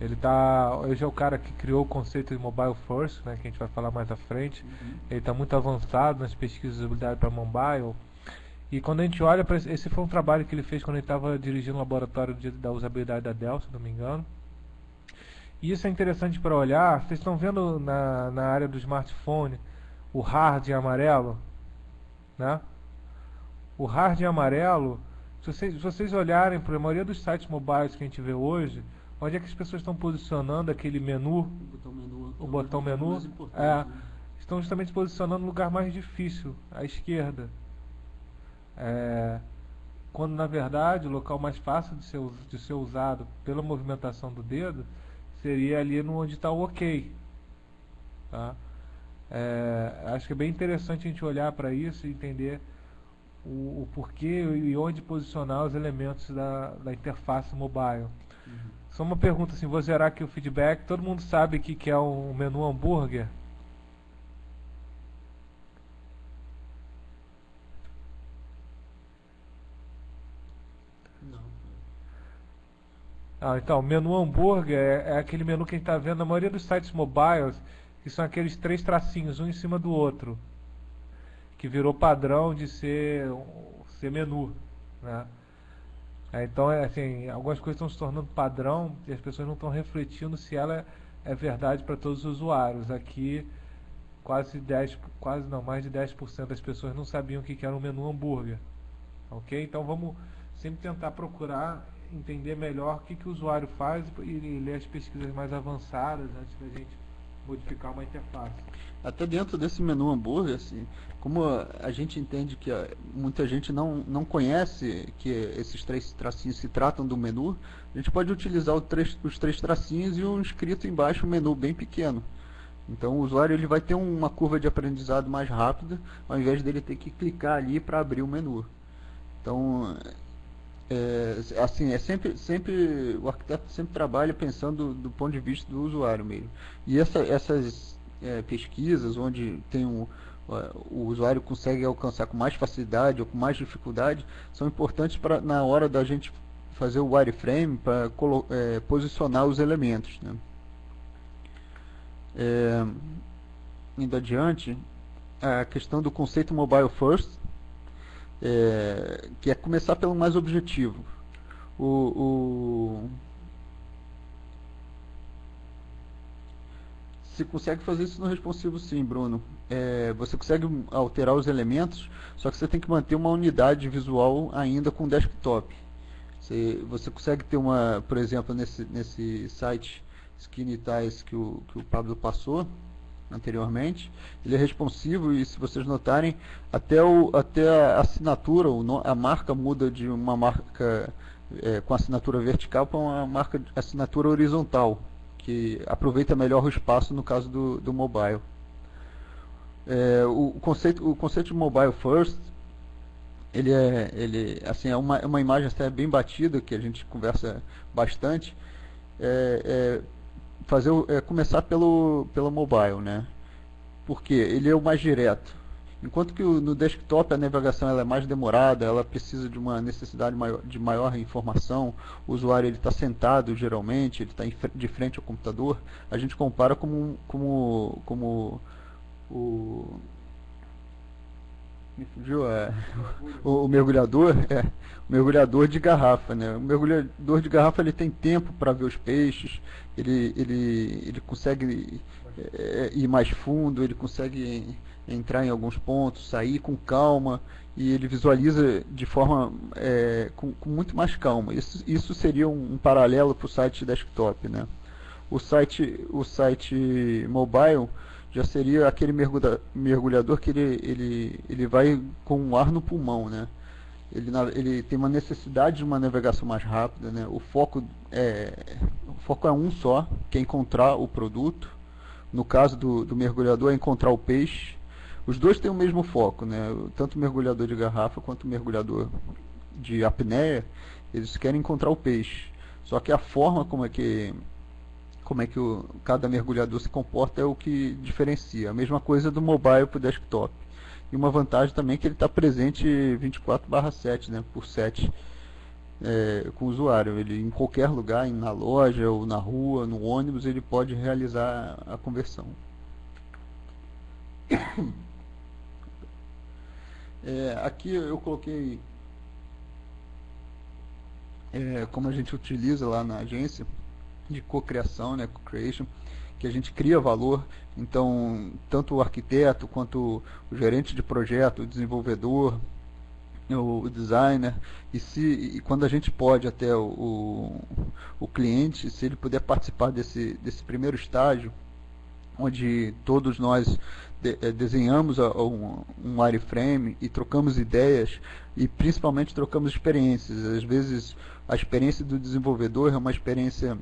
Ele tá, hoje é o cara que criou o conceito de Mobile First, né? Que a gente vai falar mais à frente. Uhum. Ele está muito avançado nas pesquisas de usabilidade para mobile. E quando a gente olha para esse, esse foi um trabalho que ele fez quando ele estava dirigindo o laboratório de, da usabilidade da Dell, se não me engano. E isso é interessante para olhar. Vocês estão vendo na, na área do smartphone o hard em amarelo, né? O hard em amarelo, se vocês, se vocês olharem para a maioria dos sites mobiles que a gente vê hoje, onde é que as pessoas estão posicionando aquele menu, o botão menu, o botão menu é, estão justamente posicionando no lugar mais difícil, à esquerda, é, quando na verdade o local mais fácil de ser, de ser usado pela movimentação do dedo seria ali no onde está o OK, tá? É, acho que é bem interessante a gente olhar para isso e entender o, o porquê e onde posicionar os elementos da, da interface mobile. Uhum. Só uma pergunta, assim, vou zerar aqui o feedback. Todo mundo sabe o que, que é um menu hambúrguer? Ah, então, menu hambúrguer é, é aquele menu que a gente está vendo na maioria dos sites mobiles, que são aqueles três tracinhos, um em cima do outro, que virou padrão de ser, ser menu, né? É, então, é, assim, algumas coisas estão se tornando padrão e as pessoas não estão refletindo se ela é verdade para todos os usuários. Aqui, quase dez, quase não, mais de dez por cento das pessoas não sabiam o que era um menu hambúrguer. Ok? Então, vamos sempre tentar procurar entender melhor o que, que o usuário faz e ler as pesquisas mais avançadas antes da gente modificar uma interface. Até dentro desse menu hambúrguer, assim, como a gente entende que a, muita gente não, não conhece que esses três tracinhos se tratam do menu, a gente pode utilizar o três, os três tracinhos e um escrito embaixo, um menu bem pequeno. Então o usuário ele vai ter uma curva de aprendizado mais rápida, ao invés dele ter que clicar ali para abrir o menu. Então, é, assim, é sempre, sempre, o arquiteto sempre trabalha pensando do ponto de vista do usuário mesmo. E essa, essas é, pesquisas onde tem um, o usuário consegue alcançar com mais facilidade ou com mais dificuldade, são importantes pra, na hora da gente fazer o wireframe para é, posicionar os elementos, né? É, indo adiante, a questão do conceito Mobile First, É, que é começar pelo mais objetivo. O, o... Você consegue fazer isso no responsivo sim, Bruno. É, você consegue alterar os elementos, só que você tem que manter uma unidade visual ainda com desktop. Você, você consegue ter uma, por exemplo, nesse, nesse site Skinny Ties que o, que o Pablo passou anteriormente, ele é responsivo e se vocês notarem, até, o, até a assinatura, a marca muda de uma marca é, com assinatura vertical para uma marca assinatura horizontal, que aproveita melhor o espaço no caso do, do mobile. É, o, conceito, o conceito de mobile first, ele é, ele, assim, é uma, uma imagem até bem batida, que a gente conversa bastante, é, é, fazer é, começar pelo pelo mobile, né? Porque ele é o mais direto. Enquanto que o, no desktop a navegação ela é mais demorada, ela precisa de uma necessidade maior, de maior informação. O usuário ele está sentado geralmente, ele está de frente ao computador. A gente compara como como como o me fugiu é, o, o mergulhador é o mergulhador de garrafa, né? O mergulhador de garrafa ele tem tempo para ver os peixes, ele ele ele consegue é, ir mais fundo, ele consegue entrar em alguns pontos, sair com calma e ele visualiza de forma é, com, com muito mais calma. Isso isso seria um, um paralelo para o site desktop, né? O site o site mobile já seria aquele mergulhador que ele, ele, ele vai com o ar no pulmão, né? Ele, ele tem uma necessidade de uma navegação mais rápida, né? O foco é, o foco é um só, que é encontrar o produto. No caso do, do mergulhador é encontrar o peixe. Os dois têm o mesmo foco, né? Tanto o mergulhador de garrafa quanto o mergulhador de apneia, eles querem encontrar o peixe. Só que a forma como é que... como é que o, cada mergulhador se comporta é o que diferencia. A mesma coisa do mobile para o desktop. E uma vantagem também é que ele está presente vinte e quatro barra sete, né, por sete é, com o usuário. Ele, em qualquer lugar, na loja, ou na rua, no ônibus, ele pode realizar a conversão. É, aqui eu coloquei é, como a gente utiliza lá na agência, de cocriação, né, co-creation, que a gente cria valor. Então, tanto o arquiteto quanto o gerente de projeto, o desenvolvedor, o designer, e se e quando a gente pode até o, o, o cliente, se ele puder participar desse desse primeiro estágio, onde todos nós de, desenhamos um, um wireframe e trocamos ideias e principalmente trocamos experiências. Às vezes a experiência do desenvolvedor é uma experiência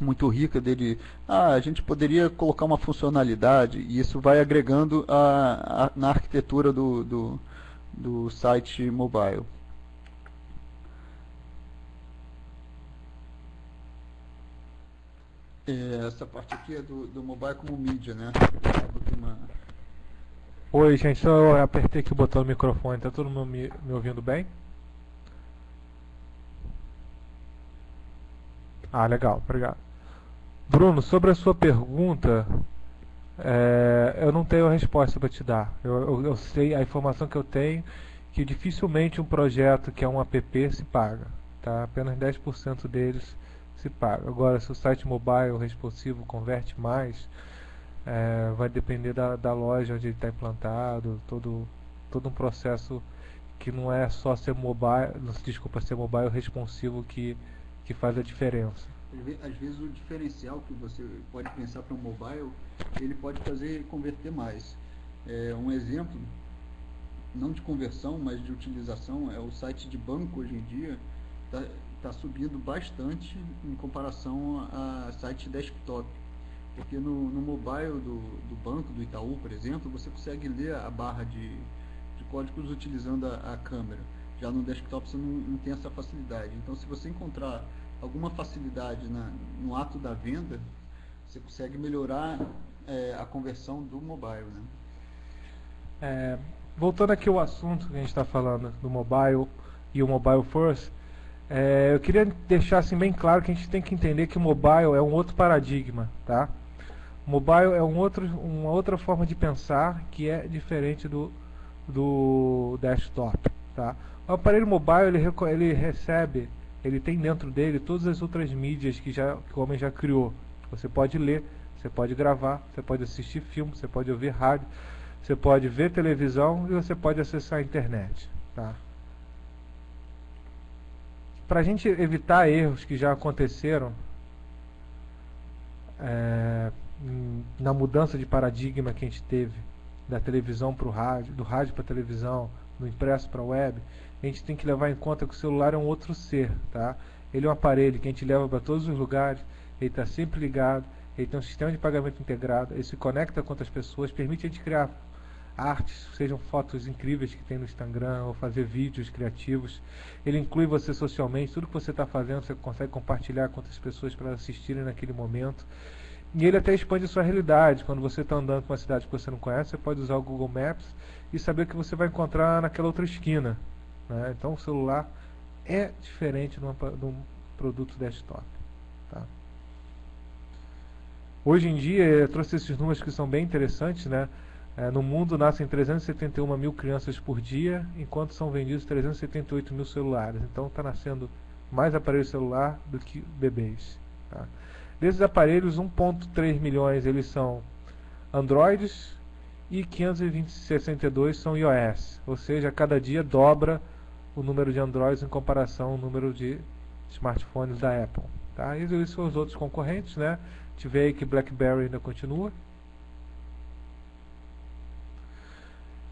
muito rica dele, ah, a gente poderia colocar uma funcionalidade e isso vai agregando a, a, na arquitetura do, do, do site mobile. É, essa parte aqui é do, do mobile como mídia, né? Uma... Oi gente, só eu apertei aqui o botão do microfone, tá todo mundo me, me ouvindo bem? Ah, legal, obrigado. Bruno, sobre a sua pergunta, é, eu não tenho a resposta para te dar. Eu, eu, eu sei a informação que eu tenho, que dificilmente um projeto que é um app se paga. tá? Apenas dez por cento deles se paga. Agora, se o site mobile responsivo converte mais, é, vai depender da, da loja onde ele está implantado, todo, todo um processo que não é só ser mobile, desculpa, ser mobile responsivo que, que faz a diferença. Às vezes o diferencial que você pode pensar para um mobile, ele pode fazer converter mais. É, um exemplo, não de conversão, mas de utilização, é o site de banco hoje em dia, está tá subindo bastante em comparação a site desktop. Porque no, no mobile do, do banco, do Itaú, por exemplo, você consegue ler a barra de, de códigos utilizando a, a câmera. Já no desktop você não, não tem essa facilidade. Então, se você encontrar alguma facilidade na, no ato da venda, você consegue melhorar é, a conversão do mobile, né? É, voltando aqui ao assunto que a gente está falando do mobile e o mobile first, é, eu queria deixar assim bem claro que a gente tem que entender que o mobile é um outro paradigma, tá? Mobile é um outro, uma outra forma de pensar que é diferente do, do desktop, tá? O aparelho mobile ele, ele recebe ele tem dentro dele todas as outras mídias que, já, que o homem já criou. Você pode ler, você pode gravar, você pode assistir filme, você pode ouvir rádio, você pode ver televisão e você pode acessar a internet. Tá? Para a gente evitar erros que já aconteceram é, na mudança de paradigma que a gente teve da televisão para o rádio, do rádio para a televisão, do impresso para a web, a gente tem que levar em conta que o celular é um outro ser, tá? Ele é um aparelho que a gente leva para todos os lugares, ele está sempre ligado, ele tem um sistema de pagamento integrado, ele se conecta com outras pessoas, permite a gente criar artes, sejam fotos incríveis que tem no Instagram, ou fazer vídeos criativos, ele inclui você socialmente, tudo que você está fazendo você consegue compartilhar com outras pessoas para assistirem naquele momento, e ele até expande a sua realidade. Quando você está andando por uma cidade que você não conhece, você pode usar o Google Maps e saber o que você vai encontrar naquela outra esquina, né? Então o celular é diferente de, uma, de um produto desktop, tá? Hoje em dia, eu trouxe esses números que são bem interessantes, né? É, no mundo nascem trezentas e setenta e uma mil crianças por dia, enquanto são vendidos trezentos e setenta e oito mil celulares. Então está nascendo mais aparelho celular do que bebês, tá? Desses aparelhos, um ponto três milhões eles são Androids e quinhentos e sessenta e dois são iOS, ou seja, cada dia dobra o número de Androids em comparação ao número de smartphones da Apple, tá? E esses são os outros concorrentes, né? A gente vê aí que BlackBerry ainda continua.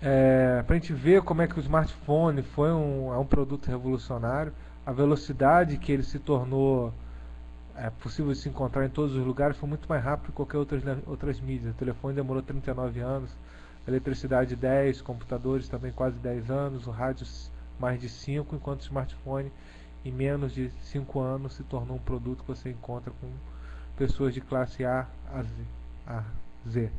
É, para a gente ver como é que o smartphone foi um, é um produto revolucionário, a velocidade que ele se tornou é, possível de se encontrar em todos os lugares foi muito mais rápido que qualquer outras, outras mídias. O telefone demorou trinta e nove anos, a eletricidade dez, computadores também quase dez anos, o rádio mais de cinco, enquanto o smartphone em menos de cinco anos se tornou um produto que você encontra com pessoas de classe A a Z. A, Z.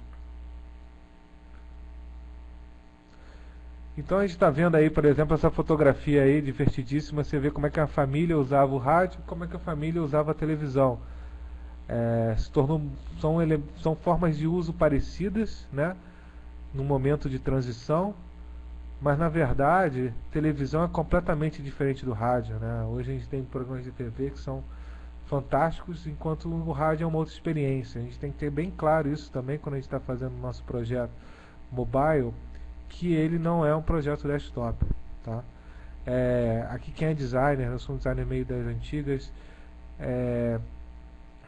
Então a gente está vendo aí, por exemplo, essa fotografia aí divertidíssima. Você vê como é que a família usava o rádio, como é que a família usava a televisão. É, se tornou, são, ele, são formas de uso parecidas, né, no momento de transição, mas na verdade televisão é completamente diferente do rádio, né? Hoje a gente tem programas de T V que são fantásticos, enquanto o rádio é uma outra experiência. A gente tem que ter bem claro isso também quando a gente está fazendo o nosso projeto mobile, que ele não é um projeto desktop, tá? É, aqui quem é designer, eu sou um designer meio das antigas, é,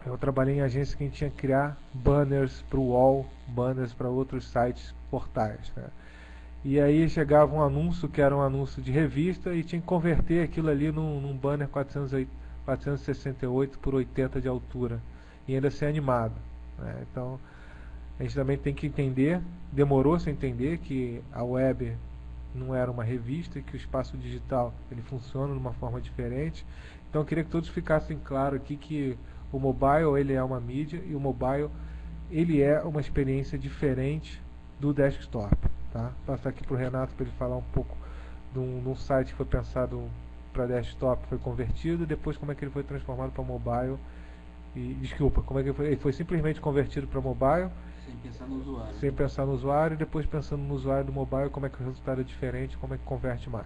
eu trabalhei em agência que a gente tinha que criar banners para o UOL, banners para outros sites, portais, né? E aí chegava um anúncio que era um anúncio de revista e tinha que converter aquilo ali num, num banner quatrocentos e sessenta e oito por oitenta de altura e ainda ser animado, né? Então a gente também tem que entender, demorou-se a entender que a web não era uma revista, que o espaço digital ele funciona de uma forma diferente. Então eu queria que todos ficassem claro aqui que o mobile ele é uma mídia e o mobile ele é uma experiência diferente do desktop, tá? Vou passar aqui para o Renato para ele falar um pouco de um, de um site que foi pensado para desktop, foi convertido, depois como é que ele foi transformado para mobile e, desculpa, como é que ele foi, ele foi simplesmente convertido para mobile sem pensar no usuário. Sem pensar no usuário, e depois pensando no usuário do mobile, como é que o resultado é diferente, como é que converte mais.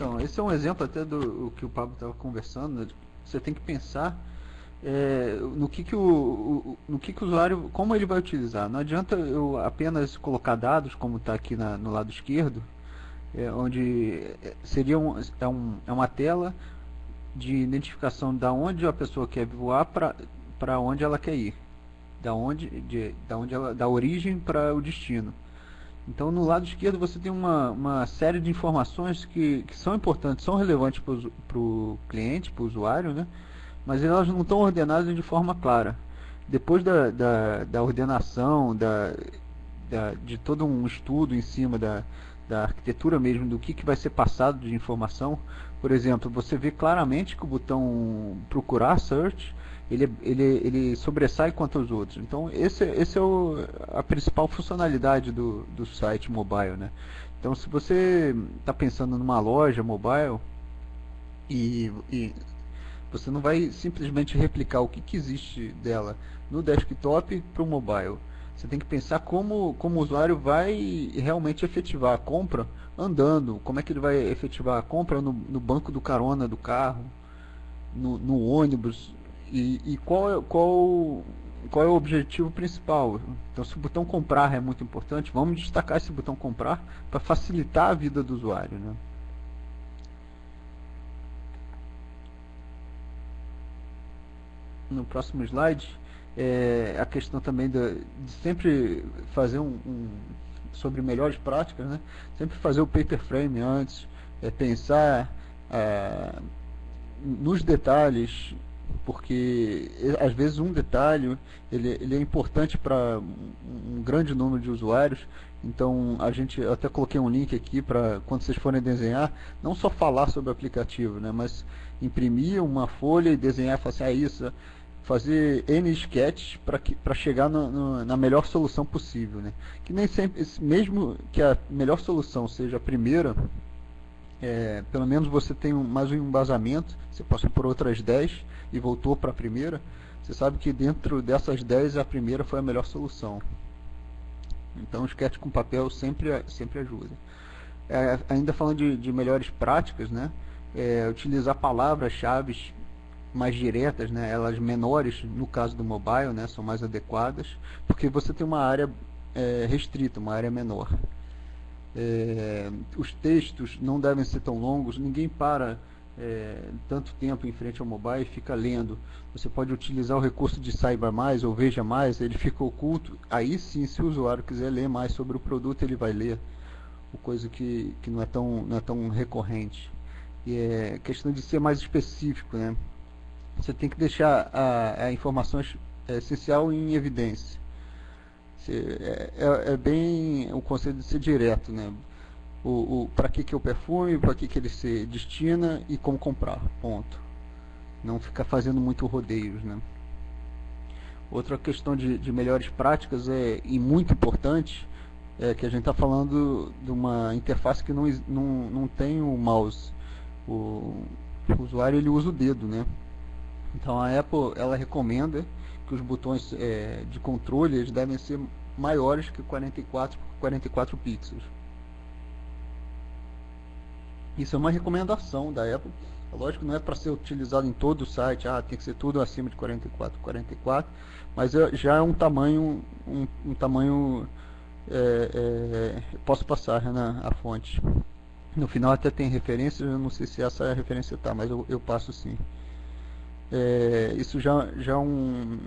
Então, esse é um exemplo até do o que o Pablo estava conversando, né? Você tem que pensar é, no que que o, o, no que que o usuário, como ele vai utilizar. Não adianta eu apenas colocar dados, como está aqui na, no lado esquerdo, é, onde seria um, é, um, é uma tela de identificação da onde a pessoa quer voar para para onde ela quer ir, da onde, de, da, onde ela, da origem para o destino. Então, no lado esquerdo você tem uma, uma série de informações que, que são importantes, são relevantes para o cliente, para o usuário, né? Mas elas não estão ordenadas de forma clara. Depois da, da, da ordenação, da, da, de todo um estudo em cima da, da arquitetura mesmo, do que, que vai ser passado de informação, por exemplo, você vê claramente que o botão procurar, search, Ele, ele, ele sobressai quanto aos outros. Então, esse, esse é o, a principal funcionalidade do, do site mobile, né? Então, se você está pensando numa loja mobile e, e você não vai simplesmente replicar o que, que existe dela no desktop para o mobile. Você tem que pensar como, como o usuário vai realmente efetivar a compra andando, como é que ele vai efetivar a compra no, no banco do carona do carro, no, no ônibus. E, e qual, é, qual, qual é o objetivo principal? Então, se o botão comprar é muito importante, vamos destacar esse botão comprar para facilitar a vida do usuário, né? No próximo slide, é, a questão também da, de sempre fazer um, um... sobre melhores práticas, né? Sempre fazer o paper frame antes, é, pensar é, nos detalhes, porque às vezes um detalhe ele, ele é importante para um grande número de usuários. Então a gente, eu até coloquei um link aqui para quando vocês forem desenhar, não só falar sobre o aplicativo, né, mas imprimir uma folha e desenhar, fazer ah, isso, fazer N sketches para que para chegar no, no, na melhor solução possível, né? Que nem sempre, mesmo que a melhor solução seja a primeira, É, pelo menos você tem um, mais um embasamento. Você passou por outras dez e voltou para a primeira, você sabe que dentro dessas dez a primeira foi a melhor solução. Então o sketch com papel sempre, sempre ajuda. É, ainda falando de, de melhores práticas, né? É, utilizar palavras-chave mais diretas, né? Elas menores, no caso do mobile, né? São mais adequadas, porque você tem uma área é, restrita, uma área menor. É, os textos não devem ser tão longos, ninguém para é, tanto tempo em frente ao mobile e fica lendo. Você pode utilizar o recurso de saiba mais ou veja mais, ele fica oculto. Aí sim, se o usuário quiser ler mais sobre o produto, ele vai ler, coisa que, que não, é tão, não é tão recorrente. E é questão de ser mais específico, né? Você tem que deixar a, a informação essencial em evidência. É, é, é bem o conceito de ser direto, né? O, o para que que é o perfume, para que que ele se destina e como comprar, ponto. Não ficar fazendo muito rodeios, né? Outra questão de, de melhores práticas é, e muito importante, é que a gente está falando de uma interface que não, não, não tem o mouse. O, o usuário ele usa o dedo, né? Então a Apple ela recomenda que os botões é, de controle eles devem ser maiores que quarenta e quatro por quarenta e quatro pixels. Isso é uma recomendação da Apple. Lógico, não é para ser utilizado em todo o site, ah, tem que ser tudo acima de quarenta e quatro por quarenta e quatro, mas já é um tamanho, um, um tamanho é, é, posso passar, Renan, a fonte. No final até tem referência, eu não sei se essa é a referência, tá, mas eu, eu passo sim. É, isso já, já é, um,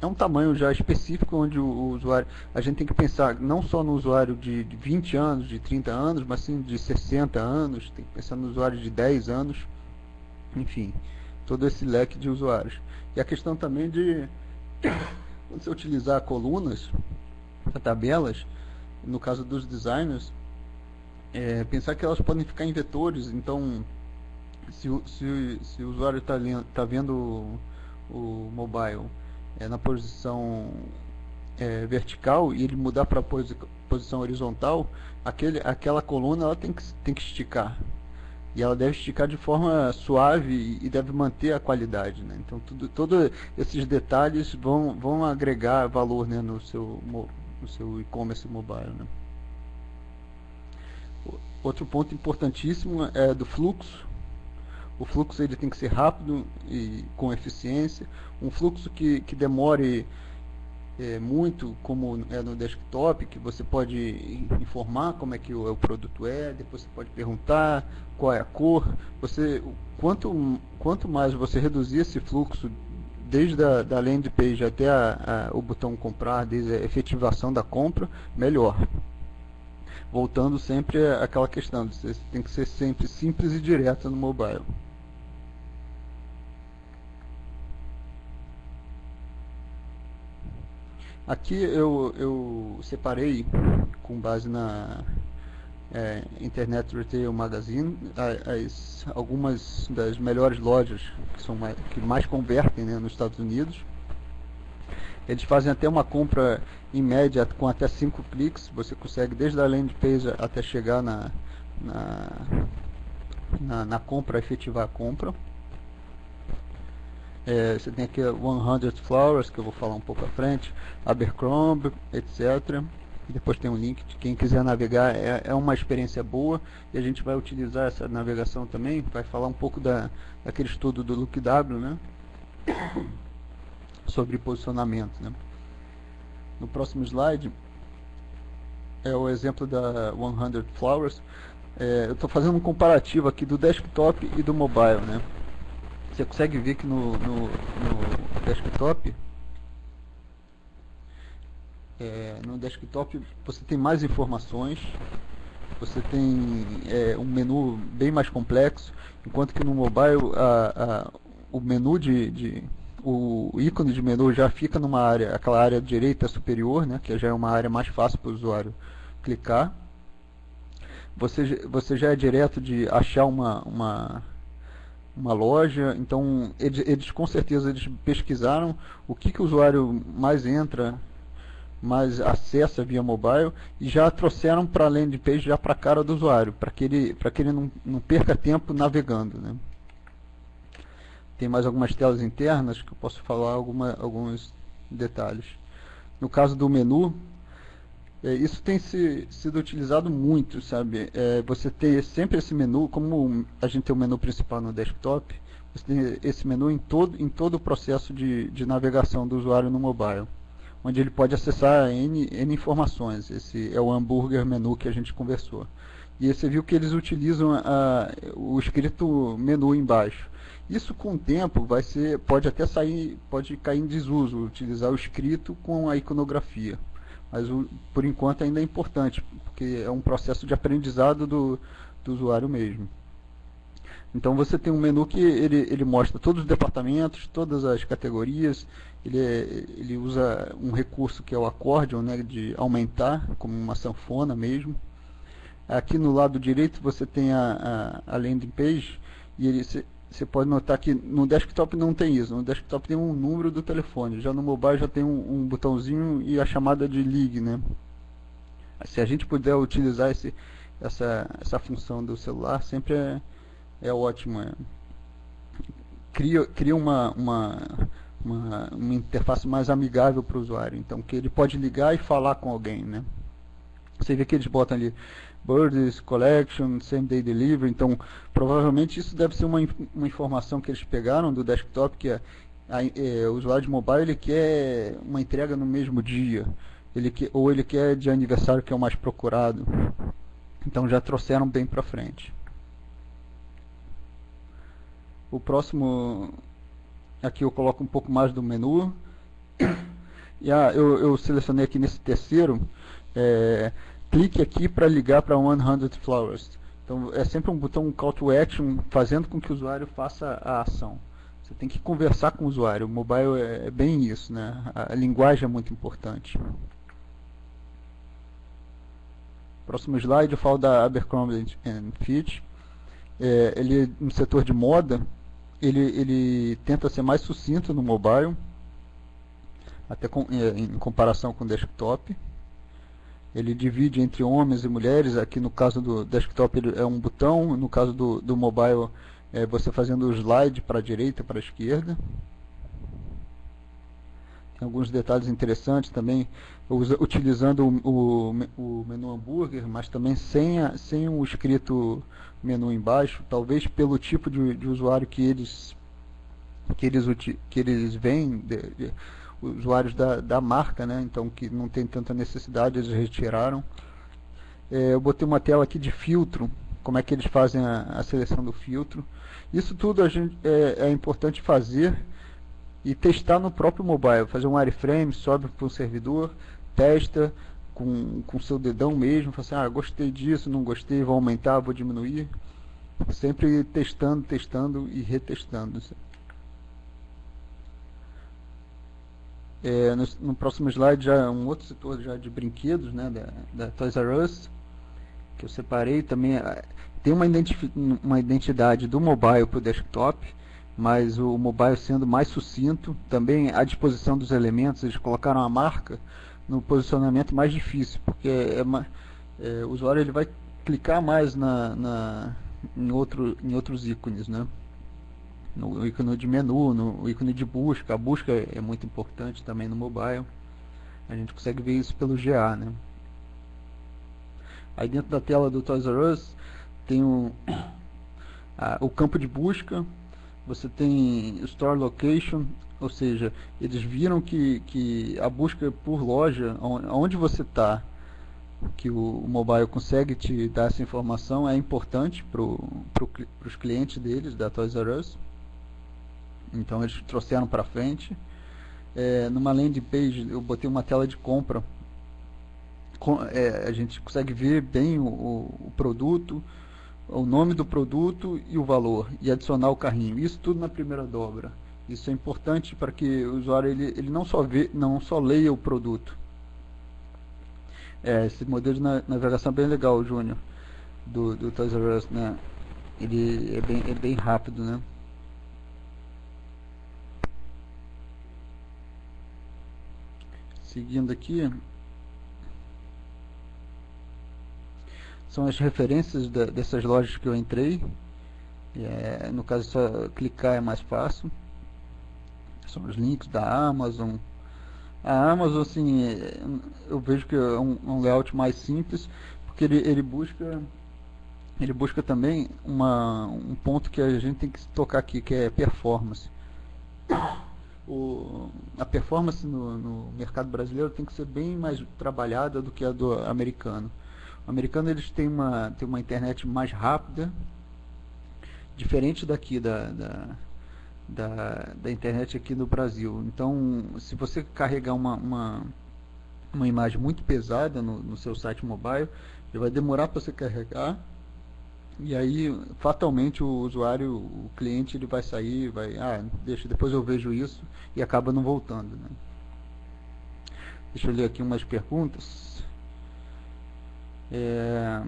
é um tamanho já específico onde o, o usuário, a gente tem que pensar não só no usuário de vinte anos, de trinta anos, mas sim de sessenta anos, tem que pensar no usuário de dez anos, enfim, todo esse leque de usuários. E a questão também de, quando você utilizar colunas, tabelas, no caso dos designers, é, pensar que elas podem ficar em vetores, então... Se, se, se o usuário está tá vendo o, o mobile é, na posição é, vertical e ele mudar para a posi, posição horizontal, aquele, aquela coluna ela tem, que, tem que esticar. E ela deve esticar de forma suave e deve manter a qualidade, né? Então tudo, todos esses detalhes vão, vão agregar valor, né, no seu, no seu e-commerce mobile, né? Outro ponto importantíssimo é do fluxo. O fluxo ele tem que ser rápido e com eficiência. Um fluxo que, que demore é, muito, como é no desktop, que você pode informar como é que o, o produto é, depois você pode perguntar qual é a cor. Você, quanto, quanto mais você reduzir esse fluxo, desde a da landing page até a, a, o botão comprar, desde a efetivação da compra, melhor. Voltando sempre àquela questão, você tem que ser sempre simples e direto no mobile. Aqui eu, eu separei, com base na é, Internet Retail Magazine, as, algumas das melhores lojas que, são mais, que mais convertem, né, nos Estados Unidos. Eles fazem até uma compra em média com até cinco cliques. Você consegue desde a landing page até chegar na, na, na, na compra, efetivar a compra. É, você tem aqui cem Flowers, que eu vou falar um pouco à frente, Abercrombie, etcétera. Depois tem um link de quem quiser navegar. É, é uma experiência boa e a gente vai utilizar essa navegação também. Vai falar um pouco da, daquele estudo do Luke W, né? Sobre posicionamento, né? No próximo slide é o exemplo da cem Flowers. É, eu estou fazendo um comparativo aqui do desktop e do mobile, né? Você consegue ver que no, no, no desktop é, no desktop você tem mais informações, você tem é, um menu bem mais complexo, enquanto que no mobile a, a, o menu de, de o ícone de menu já fica numa área, aquela área direita superior, né, que já é uma área mais fácil para o usuário clicar. Você, você já é direto de achar uma, uma, uma loja, então eles, eles com certeza eles pesquisaram o que, que o usuário mais entra, mais acessa via mobile, e já trouxeram para a landing page, já para a cara do usuário, para que ele, para que ele não, não perca tempo navegando, né. Tem mais algumas telas internas que eu posso falar alguma, alguns detalhes. No caso do menu, é, isso tem se, sido utilizado muito, sabe? É, você tem sempre esse menu, como a gente tem o menu principal no desktop, você tem esse menu em todo, em todo o processo de, de navegação do usuário no mobile, onde ele pode acessar N, N informações. Esse é o hambúrguer menu que a gente conversou. E aí você viu que eles utilizam a, o escrito menu embaixo. Isso com o tempo vai ser, pode até sair, pode cair em desuso, utilizar o escrito com a iconografia. Mas o, por enquanto ainda é importante, porque é um processo de aprendizado do, do usuário mesmo. Então você tem um menu que ele, ele mostra todos os departamentos, todas as categorias, ele, é, ele usa um recurso que é o accordion, né, de aumentar, como uma sanfona mesmo. Aqui no lado direito você tem a, a, a landing page, e ele... Se, Você pode notar que no desktop não tem isso. No desktop tem um número do telefone. Já no mobile já tem um, um botãozinho e a chamada de ligue, né? Se a gente puder utilizar esse, essa, essa função do celular, sempre é, é ótimo. É. Cria, cria uma, uma, uma, uma interface mais amigável para o usuário. Então, que ele pode ligar e falar com alguém, né? Você vê que eles botam ali... Birds, Collection, Same Day Delivery. Então, provavelmente isso deve ser uma, uma informação que eles pegaram do desktop, que é, a, é, o usuário de mobile ele quer uma entrega no mesmo dia, ele que, ou ele quer de aniversário, que é o mais procurado. Então já trouxeram bem para frente. O próximo, aqui eu coloco um pouco mais do menu. E ah, eu, eu selecionei aqui nesse terceiro, é, clique aqui para ligar para cem Flowers. Então é sempre um botão call to action, fazendo com que o usuário faça a ação. Você tem que conversar com o usuário. O mobile é bem isso, né? A linguagem é muito importante. Próximo slide eu falo da Abercrombie and Fitch. É, ele no setor de moda, ele ele tenta ser mais sucinto no mobile, até com, em comparação com o desktop. Ele divide entre homens e mulheres. Aqui no caso do desktop é um botão, no caso do, do mobile é você fazendo o slide para a direita, para a esquerda. alguns detalhes interessantes também, usa, utilizando o, o, o menu hambúrguer, mas também sem, a, sem o escrito menu embaixo, talvez pelo tipo de, de usuário que eles, que eles, que eles veem, de, de, usuários da, da marca, né? Então que não tem tanta necessidade, eles retiraram. É, eu botei uma tela aqui de filtro, como é que eles fazem a, a seleção do filtro. Isso tudo a gente, é, é importante fazer e testar no próprio mobile, fazer um wireframe, sobe para o servidor, testa com o seu dedão mesmo, fala assim, ah, gostei disso, não gostei, vou aumentar, vou diminuir, sempre testando, testando e retestando. É, no, no próximo slide já um outro setor já de brinquedos, né, da, da Toys R Us, que eu separei também. Tem uma, identifi uma identidade do mobile para o desktop, mas o mobile sendo mais sucinto, também a disposição dos elementos, eles colocaram a marca no posicionamento mais difícil, porque é, é, é, o usuário ele vai clicar mais na, na, em, outro, em outros ícones, né? No ícone de menu, no ícone de busca. A busca é muito importante também no mobile. A gente consegue ver isso pelo G A, né? Aí dentro da tela do Toys R Us tem um, a, o campo de busca. Você tem Store Location, ou seja, eles viram que, que a busca por loja, onde você está, que o, o mobile consegue te dar essa informação, é importante para pro, os clientes deles, da Toys R Us. Então eles trouxeram para frente. É, numa landing page eu botei uma tela de compra. Com, é, a gente consegue ver bem o, o produto, o nome do produto e o valor, e adicionar o carrinho. Isso tudo na primeira dobra. Isso é importante para que o usuário ele, ele não só vê, não só leia o produto. É, esse modelo de na, navegação é bem legal, Júnior, do, do Toys R Us, né? Ele é bem, é bem rápido, né? Seguindo aqui, são as referências da, dessas lojas que eu entrei. É, no caso, só clicar é mais fácil. São os links da Amazon. A Amazon, assim, eu vejo que é um, um layout mais simples, porque ele, ele busca, ele busca também uma, um ponto que a gente tem que tocar aqui, que é performance. O, a performance no, no mercado brasileiro tem que ser bem mais trabalhada do que a do americano. O americano eles têm uma, têm uma internet mais rápida, diferente daqui da, da, da, da internet aqui no Brasil. Então, se você carregar uma, uma, uma imagem muito pesada no, no seu site mobile, ele vai demorar para você carregar. E aí, fatalmente, o usuário, o cliente, ele vai sair, vai, ah, deixa, depois eu vejo isso, e acaba não voltando, né? Deixa eu ler aqui umas perguntas. É...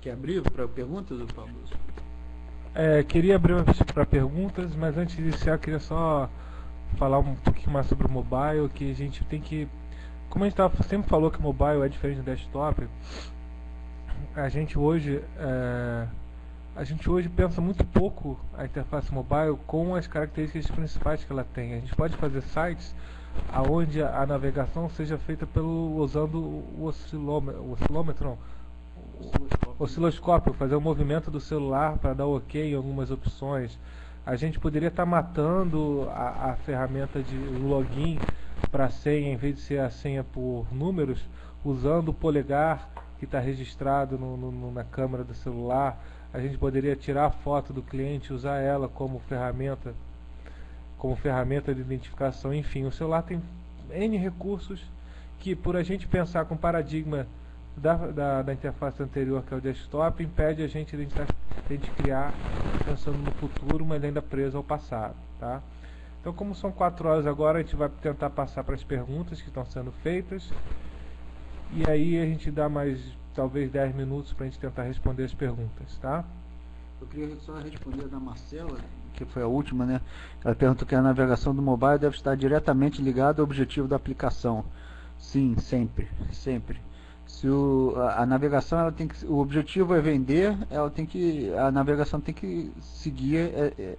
Quer abrir para perguntas, Pablo? É, queria abrir para perguntas, mas antes de iniciar, queria só falar um pouquinho mais sobre o mobile, que a gente tem que... Como a gente tava, sempre falou que o mobile é diferente do desktop... A gente hoje é, a gente hoje pensa muito pouco a interface mobile com as características principais que ela tem. A gente pode fazer sites aonde a navegação seja feita pelo usando o oscilômetro, o oscilômetro não, osciloscópio. osciloscópio, fazer o movimento do celular para dar OK em algumas opções. A gente poderia estar tá matando a, a ferramenta de login para senha, em vez de ser a senha por números, usando o polegar que está registrado no, no, na câmera do celular. A gente poderia tirar a foto do cliente, usar ela como ferramenta, como ferramenta de identificação. Enfim, o celular tem N recursos que, por a gente pensar com o paradigma da, da, da interface anterior, que é o desktop, impede a gente de, de criar, pensando no futuro, mas ainda preso ao passado, tá? Então, como são quatro horas agora, a gente vai tentar passar para as perguntas que estão sendo feitas. E aí a gente dá mais, talvez, dez minutos para a gente tentar responder as perguntas, tá? Eu queria só responder a da Marcela, que foi a última, né? Ela perguntou que a navegação do mobile deve estar diretamente ligada ao objetivo da aplicação. Sim, sempre, sempre. Se o, a, a navegação, ela tem que, o objetivo é vender, ela tem que, a navegação tem que seguir é, é,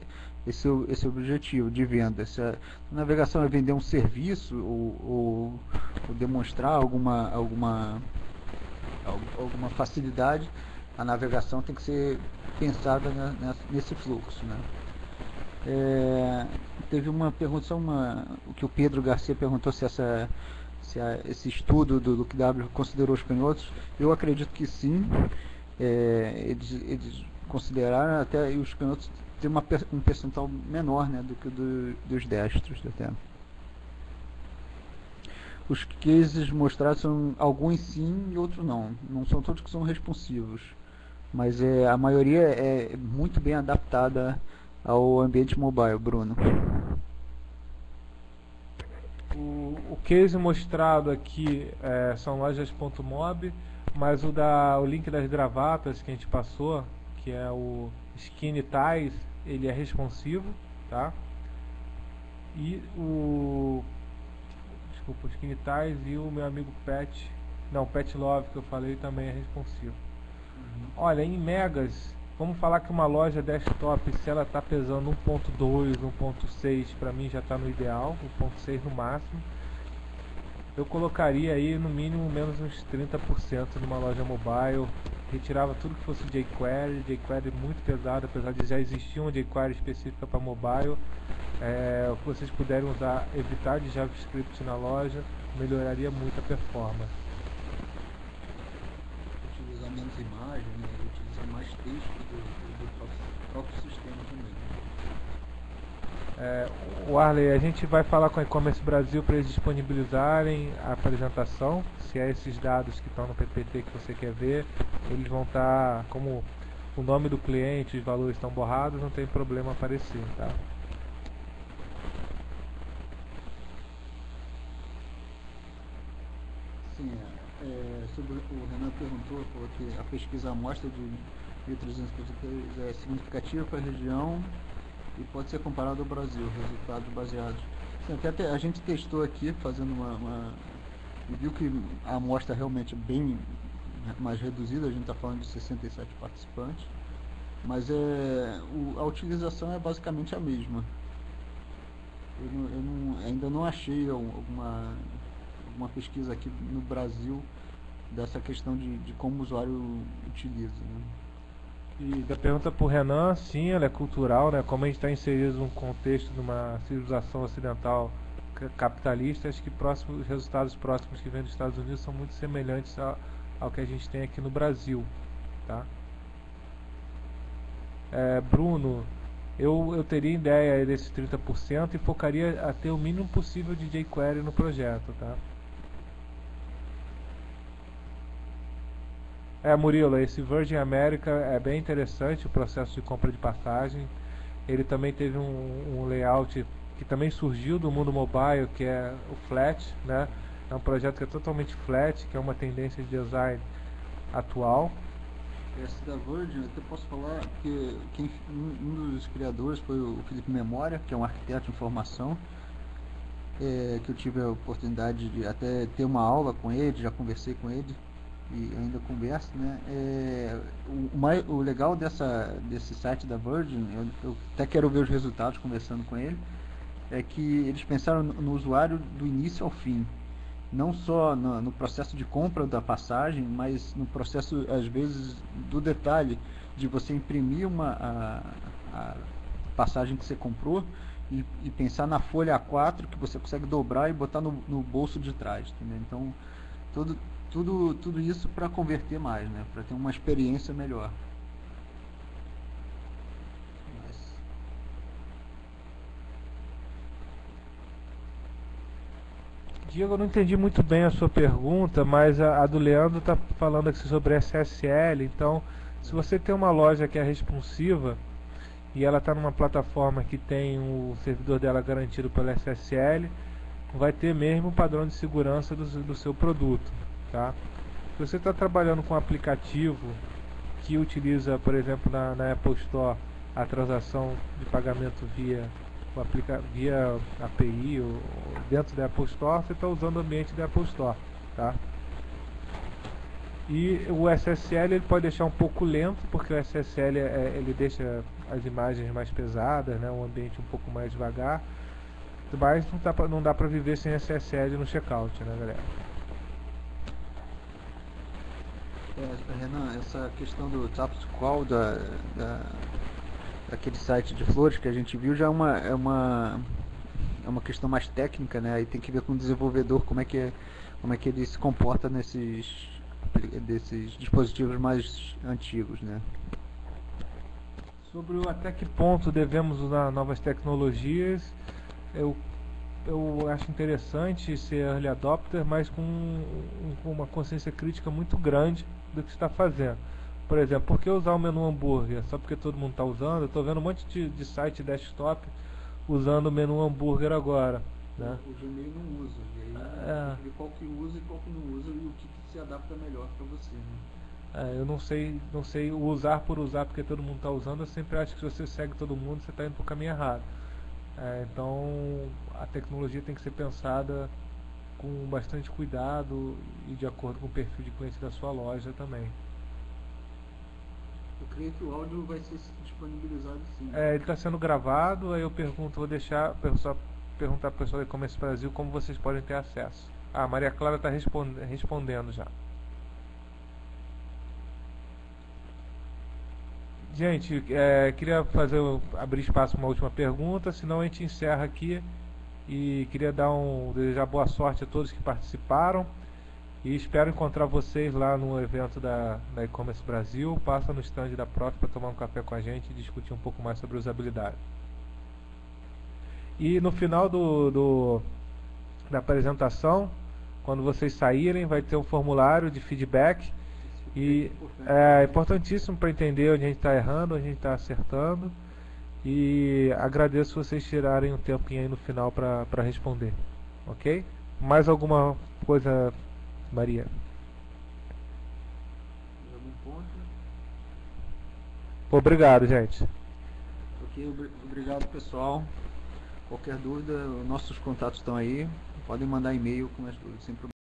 esse, esse objetivo de venda. Se a navegação é vender um serviço ou, ou, ou demonstrar alguma, alguma, alguma facilidade, a navegação tem que ser pensada na, nesse fluxo, né? É, teve uma pergunta, só uma, o que o Pedro Garcia perguntou, se essa... se a, esse estudo do Luke W considerou os canhotos. Eu acredito que sim, é, eles, eles consideraram, até os canhotos têm uma, um percentual menor, né, do que do, dos destros até. Os cases mostrados são alguns sim e outros não, não são todos que são responsivos, mas é, a maioria é muito bem adaptada ao ambiente mobile, Bruno. O, o case mostrado aqui é, são lojas ponto mob, mas o, da, o link das gravatas que a gente passou, que é o Skinny Ties, ele é responsivo, tá? E o... desculpa, o Skinny Ties e o meu amigo Pet... não, Pet Love, que eu falei, também é responsivo. Uhum. Olha, em megas, vamos falar que uma loja desktop, se ela está pesando um ponto dois, um ponto seis, para mim já está no ideal, um ponto seis no máximo. Eu colocaria aí no mínimo menos uns trinta por cento numa loja mobile, retirava tudo que fosse jQuery, jQuery muito pesado, apesar de já existir uma jQuery específica para mobile. É, se vocês puderem usar, evitar de JavaScript na loja, melhoraria muito a performance. Utilizar menos imagem, né? Utilizar mais texto. É, o Arley, a gente vai falar com a E-Commerce Brasil para eles disponibilizarem a apresentação. Se é esses dados que estão no P P T que você quer ver, eles vão estar, tá, como o nome do cliente, os valores estão borrados, não tem problema aparecer, tá? Sim, é, sobre, o Renan perguntou, falou que a pesquisa amostra de mil trezentos é significativa para a região e pode ser comparado ao Brasil, resultados baseados. Até a gente testou aqui, fazendo uma, uma... e viu que a amostra realmente é bem mais reduzida, a gente está falando de sessenta e sete participantes, mas é, o, a utilização é basicamente a mesma. Eu, não, eu não, ainda não achei alguma, alguma pesquisa aqui no Brasil dessa questão de, de como o usuário utiliza, né? E da pergunta para o Renan, sim, ela é cultural, né? Como a gente está inserido num contexto de uma civilização ocidental capitalista, acho que próximos, os resultados próximos que vêm dos Estados Unidos são muito semelhantes a, ao que a gente tem aqui no Brasil, tá? É, Bruno, eu, eu teria ideia desses trinta por cento e focaria a ter o mínimo possível de jQuery no projeto, tá? É, Murilo, esse Virgin America é bem interessante, o processo de compra de passagem. Ele também teve um, um layout que também surgiu do mundo mobile, que é o Flat, né? É um projeto que é totalmente flat, que é uma tendência de design atual. Esse da Virgin, eu até posso falar que quem, um dos criadores foi o Felipe Memória, que é um arquiteto de formação. É, que eu tive a oportunidade de até ter uma aula com ele, já conversei com ele e ainda converso, né? É, o, mais, o legal dessa, desse site da Virgin, eu, eu até quero ver os resultados conversando com ele, é que eles pensaram no, no usuário do início ao fim, não só no, no processo de compra da passagem, mas no processo, às vezes, do detalhe de você imprimir uma, a, a passagem que você comprou e, e pensar na folha A quatro que você consegue dobrar e botar no, no bolso de trás, entendeu? Então, todo... Tudo, tudo isso para converter mais, né? Para ter uma experiência melhor. Mas... Diego, eu não entendi muito bem a sua pergunta, mas a, a do Leandro está falando aqui sobre S S L. Então, se você tem uma loja que é responsiva e ela está numa plataforma que tem o servidor dela garantido pelo S S L, vai ter mesmo o padrão de segurança do, do seu produto. Tá? Se você está trabalhando com um aplicativo que utiliza, por exemplo, na, na Apple Store, a transação de pagamento via, o aplica, via A P I ou, ou dentro da Apple Store, você está usando o ambiente da Apple Store, tá? E o S S L ele pode deixar um pouco lento, porque o S S L é, ele deixa as imagens mais pesadas, né, um ambiente um pouco mais devagar, mas não dá pra, não dá para viver sem S S L no checkout, né, galera? É, Renan, essa questão do Tapsqual da, da daquele site de flores que a gente viu já é uma é uma é uma questão mais técnica, né? Aí tem que ver com o desenvolvedor como é que é, como é que ele se comporta nesses desses dispositivos mais antigos, né? Sobre o até que ponto devemos usar novas tecnologias, eu, eu acho interessante ser early adopter, mas com, com uma consciência crítica muito grande do que está fazendo. Por exemplo, por que usar o menu hambúrguer? Só porque todo mundo está usando? Eu estou vendo um monte de, de site desktop usando o menu hambúrguer agora, né? O Gmail não usa, e aí é. Qual que usa e qual que não usa e o que se adapta melhor para você, né? É, eu não sei, não sei usar por usar porque todo mundo está usando. Eu sempre acho que se você segue todo mundo, você está indo para o caminho errado. É, então a tecnologia tem que ser pensada com bastante cuidado e de acordo com o perfil de cliente da sua loja também. Eu creio que o áudio vai ser disponibilizado sim. É, ele está sendo gravado, aí eu pergunto, vou deixar pessoal, perguntar para o pessoal do E-Commerce Brasil como vocês podem ter acesso. Ah, a Maria Clara está responde, respondendo já. Gente, é, queria fazer, abrir espaço para uma última pergunta, senão a gente encerra aqui. E queria dar um, desejar boa sorte a todos que participaram. E espero encontrar vocês lá no evento da, da E-Commerce Brasil. Passa no stand da Profit para tomar um café com a gente e discutir um pouco mais sobre usabilidade. E no final do, do, da apresentação, quando vocês saírem, vai ter um formulário de feedback. E é importantíssimo para entender onde a gente está errando, onde a gente está acertando. E agradeço vocês tirarem um tempinho aí no final para responder. Ok? Mais alguma coisa, Maria? Obrigado, gente. Ok, obrigado, pessoal. Qualquer dúvida, nossos contatos estão aí. Podem mandar e-mail com as dúvidas, sem problema.